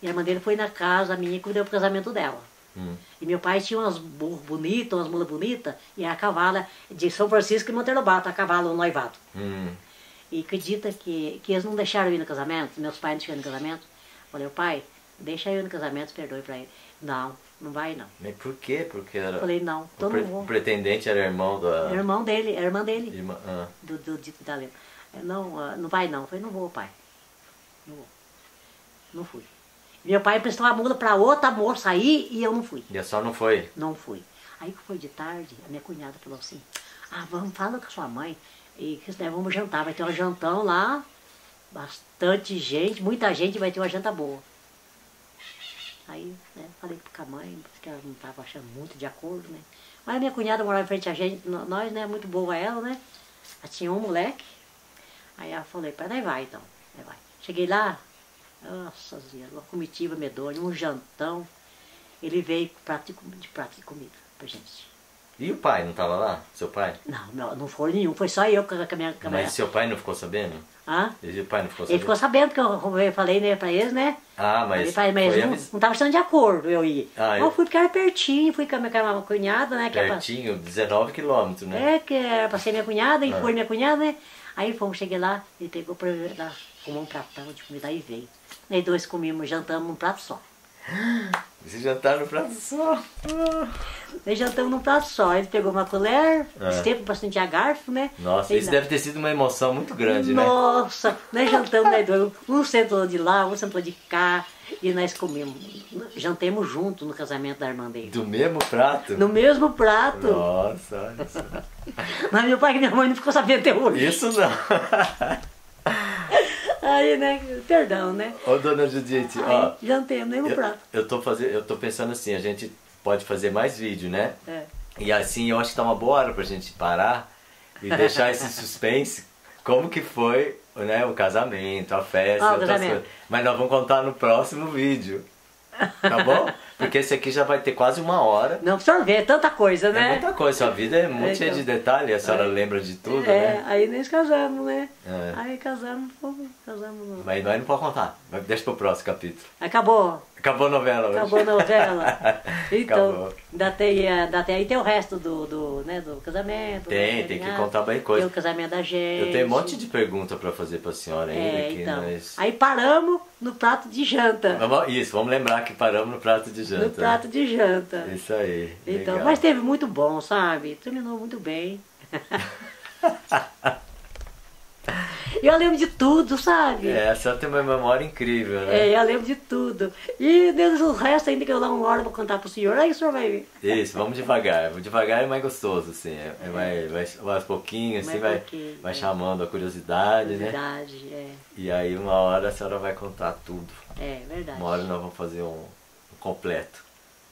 E a irmã dele foi na casa minha e convidou pro casamento dela. Hum. E meu pai tinha umas burras bonitas, umas mulas bonitas, e a cavala de São Francisco e Monteiro Lobato, a cavalo noivado. Hum. E acredita que, que eles não deixaram eu ir no casamento, meus pais não tinham no casamento. Eu falei, pai, deixa eu ir no casamento, perdoe pra ele. Não, não vai não. Mas por quê? Porque era... Eu falei, não, todo mundo. O pre não pretendente era irmão da... Irmão dele, era irmã dele. Irmã, ah. Do, do Dito Vitalino. Não, não vai não. Eu falei, não vou, pai. Não vou. Não fui. Meu pai prestou a mula para outra moça aí e eu não fui. E a senhora não foi? Não fui. Aí que foi de tarde, a minha cunhada falou assim, ah, vamos, fala com a sua mãe, e que nós vamos jantar, vai ter um jantão lá, bastante gente, muita gente, vai ter uma janta boa. Aí, né, falei com a mãe, porque ela não estava achando muito de acordo, né. Mas a minha cunhada morava em frente a gente, nós, né, muito boa ela, né. Ela tinha um moleque, aí ela falou, pai, daí vai então, daí vai. Cheguei lá, nossa senhora, uma comitiva medonha, um jantão. Ele veio com prato de, com, de prato de comida pra gente. E o pai não estava lá? Seu pai? Não, não, não foi nenhum, foi só eu com a minha câmera. Mas seu pai não ficou sabendo? Hã? E o pai não ficou sabendo? Ele ficou sabendo que eu, eu falei, né, pra eles, né? Ah, mas... Falei, mas eles não, não tava estando de acordo, eu ir. Ah, eu fui porque era pertinho, fui com a minha cunhada, né? Que pertinho, pra... dezenove quilômetros, né? É, que era pra ser minha cunhada, e ah. foi minha cunhada, né? Aí fomos, cheguei lá, ele pegou pra lá, comeu um pratão de comida e veio. Nós dois comimos, jantamos num prato só. Vocês jantaram no prato só? Nós jantamos num prato só. Ele pegou uma colher, é. esteve bastante a garfo, né? Nossa, sei isso lá. Deve ter sido uma emoção muito grande, Nossa, né? Nossa, nós jantamos, nós dois. Um sentou de lá, um sentou de cá. E nós comemos, jantemos junto no casamento da irmã dele. Do mesmo prato? No mesmo prato. Nossa, olha só. Mas meu pai e minha mãe não ficou sabendo até hoje. Isso não. Aí, né? Perdão, né? Ô, dona Judite, ó. Jantemos, nem um prato. Eu tô, fazendo, eu tô pensando assim, a gente pode fazer mais vídeo, né? É. E assim, eu acho que tá uma boa hora pra gente parar e deixar esse suspense. Como que foi, né, o casamento, a festa, ah, outras coisas. Mas nós vamos contar no próximo vídeo. Tá bom? Porque esse aqui já vai ter quase uma hora. Não, sorvete, é tanta coisa, né? É muita coisa, sua vida é muito é, cheia então, de detalhe, a senhora é, lembra de tudo, é, né? É, aí nós casamos, né? É. Aí casamos, fomos, casamos não. Mas nós não podemos contar, deixa pro próximo capítulo. Acabou. Acabou a novela hoje. Acabou a novela. Então, Acabou. Dá até, dá até aí tem o resto do, do, né, do casamento. Tem, do tem que contar bem coisa. Tem o casamento da gente. Eu tenho um monte de pergunta pra fazer pra senhora ainda. É, então. Nós... Aí paramos no prato de janta. Vamos, isso, vamos lembrar que paramos no prato de janta. No prato de janta. Isso aí. Então, legal. Mas teve muito bom, sabe? Terminou muito bem. Eu lembro de tudo, sabe? É, a senhora tem uma memória incrível, né? É, eu lembro de tudo. E desde o resto ainda que eu dou uma hora pra contar pro senhor, aí o senhor vai ver. Isso, vamos devagar. Devagar é mais gostoso, assim. É, é. Vai, vai, vai aos pouquinhos, assim, vai, vai chamando a curiosidade, né? Curiosidade, é. E aí uma hora a senhora vai contar tudo. É, verdade. Uma hora nós vamos fazer um, um completo.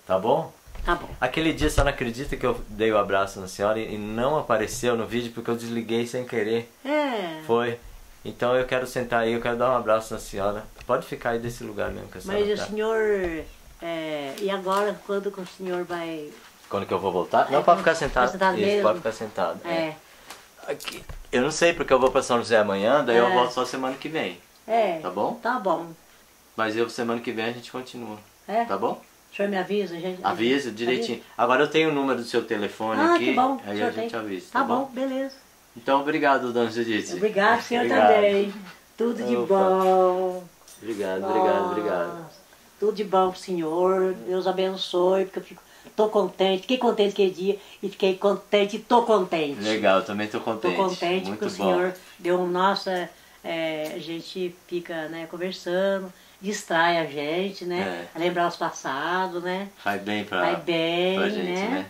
Tá bom? Tá bom. Aquele dia a senhora acredita que eu dei o um abraço na senhora e não apareceu no vídeo porque eu desliguei sem querer. É. Foi. Então eu quero sentar aí, eu quero dar um abraço na senhora. Pode ficar aí desse lugar mesmo que a senhora Mas tá. o senhor... É, e agora, quando que o senhor vai... Quando que eu vou voltar? Não, é, pode ficar sentado. sentado Isso, mesmo. Pode ficar sentado. É. É. Aqui. Eu não sei, porque eu vou para São José amanhã, daí é. eu volto só semana que vem. É. Tá bom? Tá bom. Mas eu, semana que vem, a gente continua. É. Tá bom? O senhor me avisa, gente. Avisa, direitinho. Avisa. Agora eu tenho o número do seu telefone ah, aqui. Ah, que bom. Aí a gente tem. avisa. Tá, tá bom? bom, beleza. Então, obrigado, dona Judite. Obrigado, senhor também. Tudo Opa. de bom. Obrigado, Nossa. obrigado, obrigado. Tudo de bom pro senhor. Deus abençoe, porque eu fico, tô contente. Fiquei contente aquele dia e fiquei contente e tô contente. Legal, eu também tô contente. Tô contente Muito porque bom. o senhor deu um... Nossa, é, a gente fica, né, conversando, distrai a gente, né? É. Lembrar os passados, né? Vai bem pra, Vai bem, pra gente, né? né?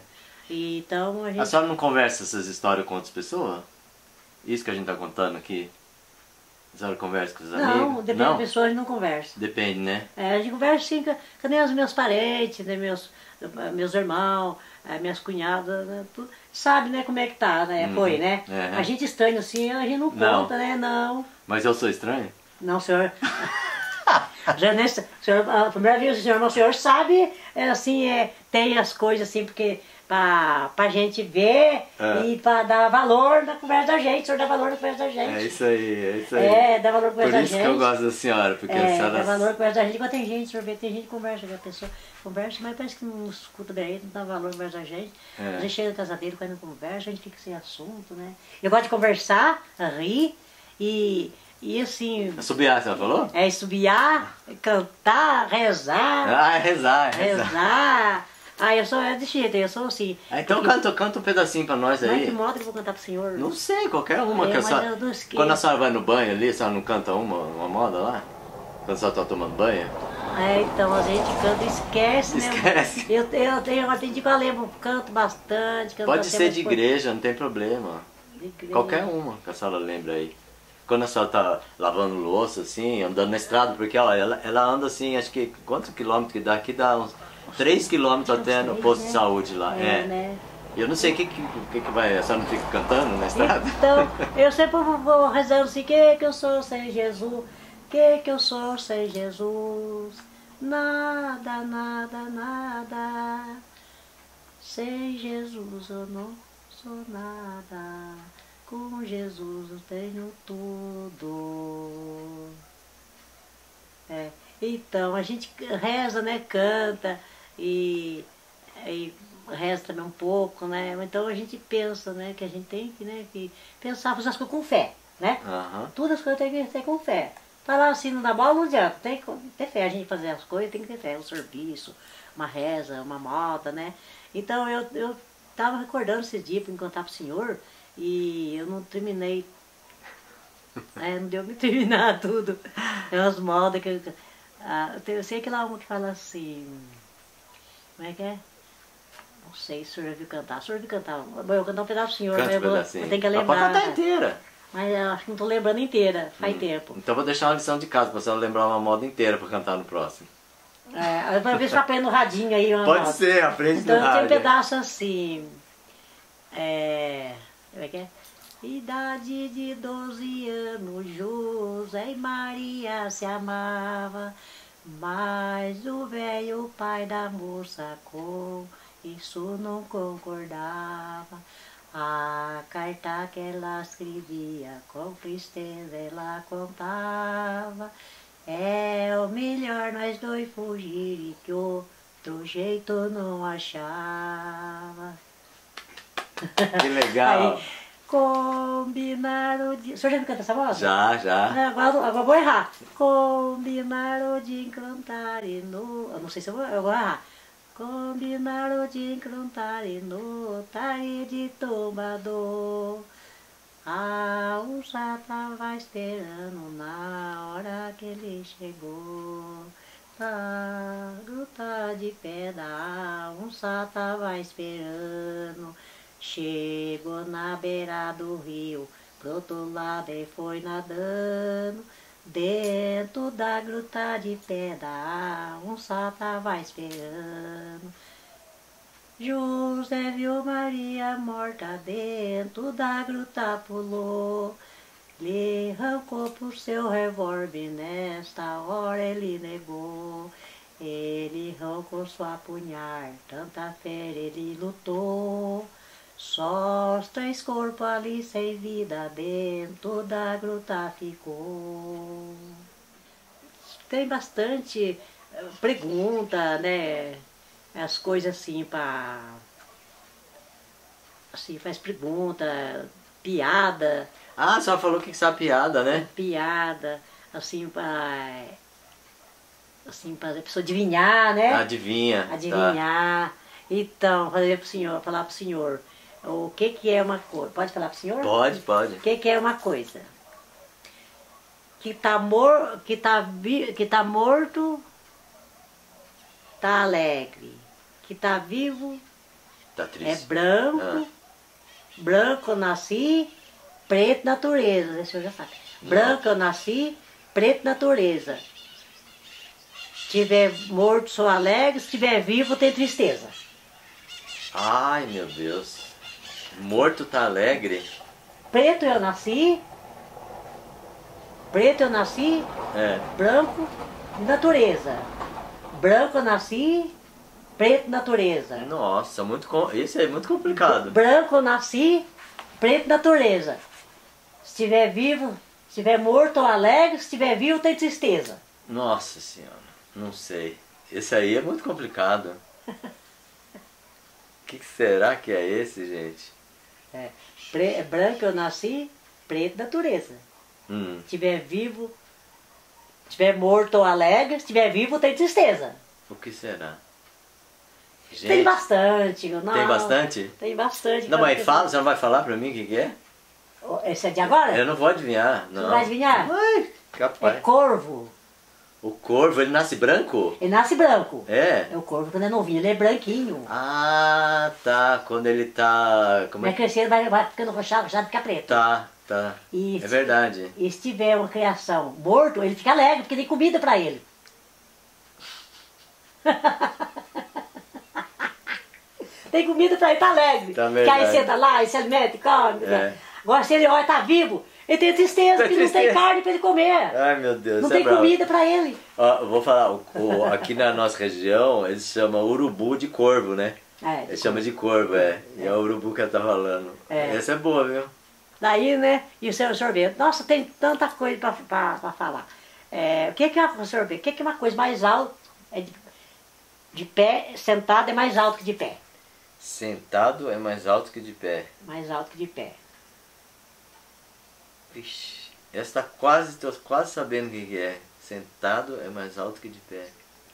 E, então, a, gente... a senhora não conversa essas histórias com outras pessoas? Isso que a gente tá contando aqui? A senhora conversa com os amigos? Não, depende não. da pessoa, a gente não conversa. Depende, né? É, a gente conversa sim, que nem os meus parentes, né, meus, meus irmãos, minhas cunhadas, né, tudo. Sabe, né, como é que tá, né? Uhum. Foi, né? É. A gente estranho assim, a gente não conta, não. né? Não. Mas eu sou estranho? Não, senhor. Já nesse, senhor, a primeira vez o senhor, o senhor sabe, é, assim, é, tem as coisas assim, porque... Pra, pra gente ver é. e pra dar valor na conversa da gente. O senhor dá valor na conversa da gente. É isso aí, é isso aí. É, dá valor na conversa da gente. Por isso que eu gosto da senhora, porque é, a senhora... dá valor na conversa da gente. Quando tem gente, o senhor vê, tem gente que conversa, a pessoa conversa, mas parece que não escuta bem, não dá valor na conversa da gente. É. A gente chega na casa dele, quando não conversa, a gente fica sem assunto, né? Eu gosto de conversar, rir e... E assim... Assobiar, você falou? É, assobiar, cantar, rezar. Ah, é rezar, é rezar. Rezar. Ah, eu sou é desse jeito, eu sou assim. Ah, então porque... canta, canta um pedacinho pra nós aí. Mas que modo que eu vou cantar pro senhor? Não sei, qualquer uma. É, que a senhora... Quando a senhora vai no banho ali, a senhora não canta uma, uma moda lá? Quando a senhora tá tomando banho? É, então a gente canta e esquece, né? Esquece. Eu, eu, eu, eu tenho de valer, canto bastante. Canto Pode ser de igreja, coisa. não tem problema. Qualquer uma que a senhora lembra aí. Quando a senhora tá lavando louça assim, andando na estrada, porque ó, ela, ela anda assim, acho que quantos quilômetros que dá aqui dá uns... três quilômetros até no posto né? de saúde lá. É, é. Né? Eu não sei o que, que, que vai. A senhora não fica cantando na estrada? Então, eu sempre vou rezando assim: que que eu sou sem Jesus? Que que eu sou sem Jesus? Nada, nada, nada. Sem Jesus eu não sou nada, com Jesus eu tenho tudo. É, então, a gente reza, né, canta e, e reza também um pouco, né? Então a gente pensa, né, que a gente tem que, né, que pensar, fazer as coisas com fé, né? Uhum. Todas as coisas tem que ter com fé. Falar assim, não dá bola, não adianta, tem que ter fé, a gente fazer as coisas tem que ter fé, um serviço, uma reza, uma malta, né? Então eu, eu tava recordando esse dia para encontrar pro senhor e eu não terminei, é, não deu me terminar tudo, é umas maldas que eu, ah, eu sei que lá uma que fala assim, como é que é? Não sei se o senhor já viu cantar, o senhor viu cantar, bom, eu cantar um pedaço pro senhor, mas eu, vou, eu tenho que lembrar. Ela pode cantar inteira. Mas eu acho que não estou lembrando inteira, faz hum. tempo. Então vou deixar uma lição de casa para você não lembrar uma moda inteira para cantar no próximo. É, vai ver se aprende no radinho aí. Uma Pode moda. ser, aprende então, no radinho. Então tem um pedaço assim. É, como é que é? Idade de doze anos, José e Maria se amava, mas o velho pai da moça com isso não concordava. A carta que ela escrevia, com tristeza ela contava. É o melhor nós dois fugir e que outro jeito não achava. Que legal! Aí, combinar o dia... O senhor já me canta essa voz? Já, já. Agora, agora eu vou errar. Combinar o de encantar e no... Eu não sei se eu vou, eu vou errar. Combinaram de encantar e notar e de tombador. A onça tava esperando na hora que ele chegou. Na gruta de pedra a onça tava esperando. Chegou na beira do rio, pro outro lado e foi nadando. Dentro da gruta de pedra, a onça tava esperando. José viu Maria morta, dentro da gruta pulou. Lhe arrancou por seu revólver, nesta hora ele negou. Ele arrancou sua punhar, tanta fera ele lutou. Só os três corpos ali sem vida, dentro da gruta ficou. Tem bastante pergunta, né? As coisas assim para... Assim, faz pergunta, piada. Ah, só falou que sabe piada, né? Piada, assim para... Assim, para a pessoa adivinhar, né? Adivinha. Adivinhar. Tá. Então, fazer pro senhor, falar pro senhor... O que que é uma coisa? Pode falar para o senhor? Pode, pode. O que que é uma coisa? Que tá, mor que tá, que tá morto, tá alegre. Que tá vivo, tá triste. É branco, ah. branco eu nasci, preto natureza. O senhor já sabe. Branco eu nasci, preto natureza. Se tiver morto, sou alegre. Se tiver vivo, tem tristeza. Ai, meu Deus. Morto tá alegre. Preto eu nasci. Preto eu nasci. É. Branco, natureza. Branco eu nasci. Preto, natureza. Nossa, muito com... isso é muito complicado. Branco eu nasci. Preto, natureza. Se estiver vivo, se estiver morto ou alegre, se estiver vivo tem tristeza. Nossa senhora, não sei. Esse aí é muito complicado. O que será que é esse, gente? É, pre, branco eu nasci, preto natureza. Hum. Se tiver vivo, se tiver morto ou alegre, se tiver vivo tem tristeza. O que será? Gente, tem bastante. Não, tem bastante? Tem bastante. Não, mas fala, você não vai falar pra mim o que, que é? Esse é de agora? Eu não vou adivinhar. Não. Você vai adivinhar? Ai, capaz. É corvo. O corvo, ele nasce branco? Ele nasce branco. É? É o corvo quando é novinho, ele é branquinho. Ah, tá. Quando ele tá... Como é que... Vai crescendo, vai, vai ficando rochado, rochado fica preto. Tá, tá. E é se, verdade. E se tiver uma criação morto, ele fica alegre, porque tem comida pra ele. Tem comida pra ele, tá alegre. Tá verdade. Porque aí senta lá, ele se alimenta, come. É. Agora se ele olha, tá vivo. Ele tem tristeza, porque não tem carne para ele comer. Ai, meu Deus. Não tem comida para ele. Ó, vou falar, o, o, aqui na nossa região, eles chamam urubu de corvo, né? É. Ele chama de corvo, é. E é o urubu que tá rolando. É. Essa é boa, viu? Daí, né, e o seu sorvete. Nossa, tem tanta coisa pra, pra, pra falar. É, o que que é um sorvete? O que que é uma coisa mais alta? É de, de pé, sentado é mais alto que de pé. Sentado é mais alto que de pé. Mais alto que de pé. Vixe, essa tá quase, tô quase sabendo o que que é. Sentado é mais alto que de pé.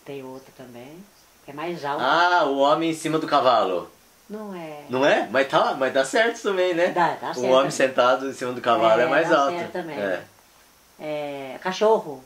Tem outra também. É mais alto. Ah, o homem em cima do cavalo. Não é. Não é? Mas, tá, mas dá certo também, né? Dá, dá certo. O homem também. Sentado em cima do cavalo é, é mais dá alto. Certo também. É. É, cachorro.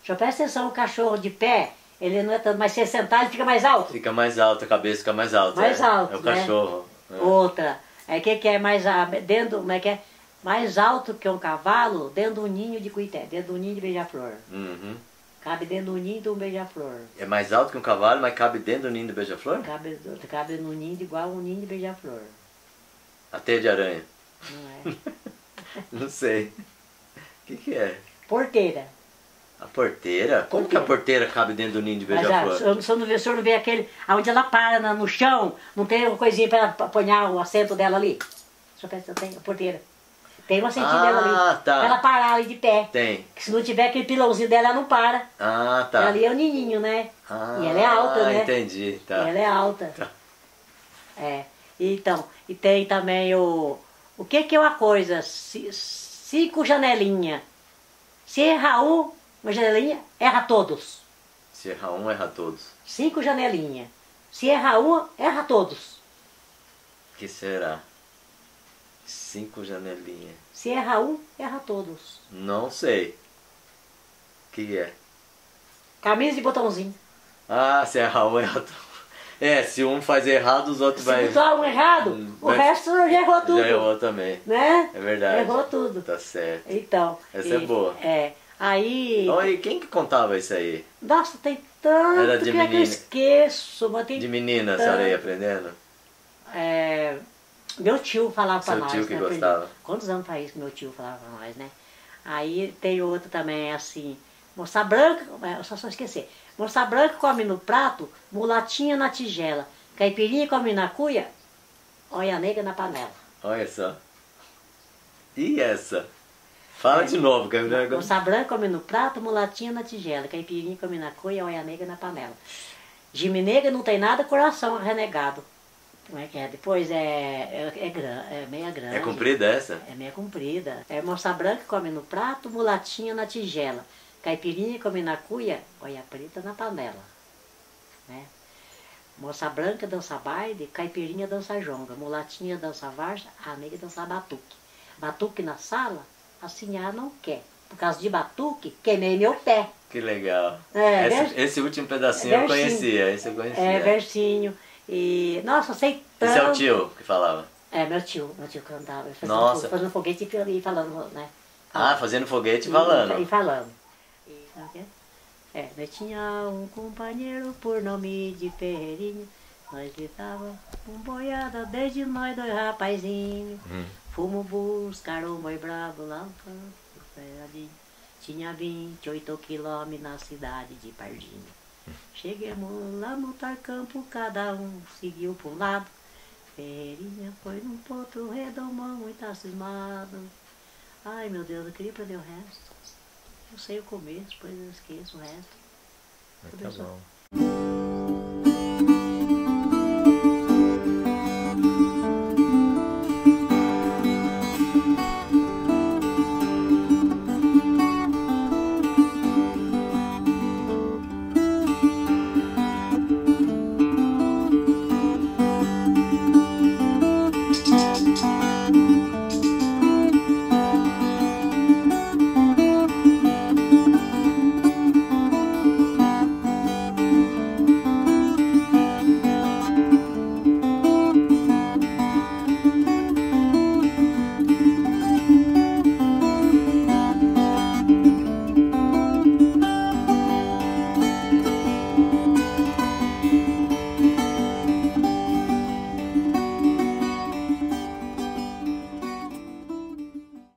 Deixa eu prestar atenção, o cachorro de pé, ele não é tanto, mas se ele sentar, ele fica mais alto. Fica mais alto, a cabeça fica mais alta. Mais é. alto. É o cachorro. Né? É. Outra. O é, que, que é mais dentro, como é que é? Mais alto que um cavalo dentro de um ninho de cuité, dentro de um ninho de beija-flor. Uhum. Cabe dentro do ninho de um beija-flor. É mais alto que um cavalo, mas cabe dentro do ninho de beija-flor? Cabe, cabe no ninho igual um ninho de beija-flor. A teia de aranha? Não é. Não sei. O que que é? Porteira. A porteira? Como porteira. que a porteira cabe dentro do ninho de beija-flor? O senhor não vê aquele, onde ela para no chão, não tem uma coisinha para apanhar o assento dela ali? Só pensa, tem a porteira. Tem uma sentinela ah, dela ali, tá. pra ela parar ali de pé. Tem. Que se não tiver aquele pilãozinho dela, ela não para. Ah, tá. E ali é o nininho, né? Ah, e ela é alta, né? entendi, tá. E ela é alta. Tá. É. Então, e tem também o... O que que é uma coisa? Cinco janelinhas. Se errar um, uma janelinha, erra todos. Se errar um, erra todos. Cinco janelinhas. Se errar um, erra todos. O que será? Cinco janelinhas. Se erra um, erra todos. Não sei. O que é? Camisa de botãozinho. Ah, se erra um, erra todos. É, se um faz errado, os outros se vai... Se botar um errado, um... o vai... resto já errou tudo. Já errou também. Né? É verdade. Errou tudo. Tá certo. Então. Essa e... é boa. É. Aí... Então, e quem que contava isso aí? Nossa, tem tanto Era de que, é que eu esqueço. Mas tem de menina, tanto... a senhora ia aprendendo? É... Meu tio falava Seu pra nós. Seu tio que né? gostava. Quantos anos faz isso que meu tio falava pra nós, né? Aí tem outro também, assim... Moça branca... Eu só, só esqueci. Moça branca come no prato, mulatinha na tigela. Caipirinha come na cuia, olha negra na panela. Olha só. E essa? Fala é. de novo, Caipirinha. Moça branca come no prato, mulatinha na tigela. Caipirinha come na cuia, olha negra na panela. Giminega não tem nada, coração renegado. Como é que é? Depois é, é, é, gran, é meia grande. É comprida essa? É meia comprida. É moça branca come no prato, mulatinha na tigela. Caipirinha come na cuia, olha preta na panela. Né? Moça branca dança baile, caipirinha dança jonga. Mulatinha dança varja, a nega dança batuque. Batuque na sala, a senhora não quer. Por causa de batuque, queimei meu pé. Que legal. É, esse, vers... esse último pedacinho é eu conhecia. Esse eu conhecia. É, versinho. E, nossa, sei tanto... Esse é o tio que falava? É, meu tio, meu tio cantava. Fazendo nossa. Tudo, fazendo foguete e falando, né? Ah, fazendo foguete e falando. E falando. É, é nós tinha um companheiro por nome de Ferreirinho. Nós lidava com boiada desde nós dois rapazinhos. Hum. Fomos buscar o boi bravo lá no campo. Tinha vinte e oito quilômetros na cidade de Pardinho. Cheguemos lá no tarcampo, cada um seguiu para um lado. Ferreirinha foi num potro redomão muito cismado. Ai meu Deus, eu queria perder o resto. Eu sei o começo, depois eu esqueço o resto. É, tá bom.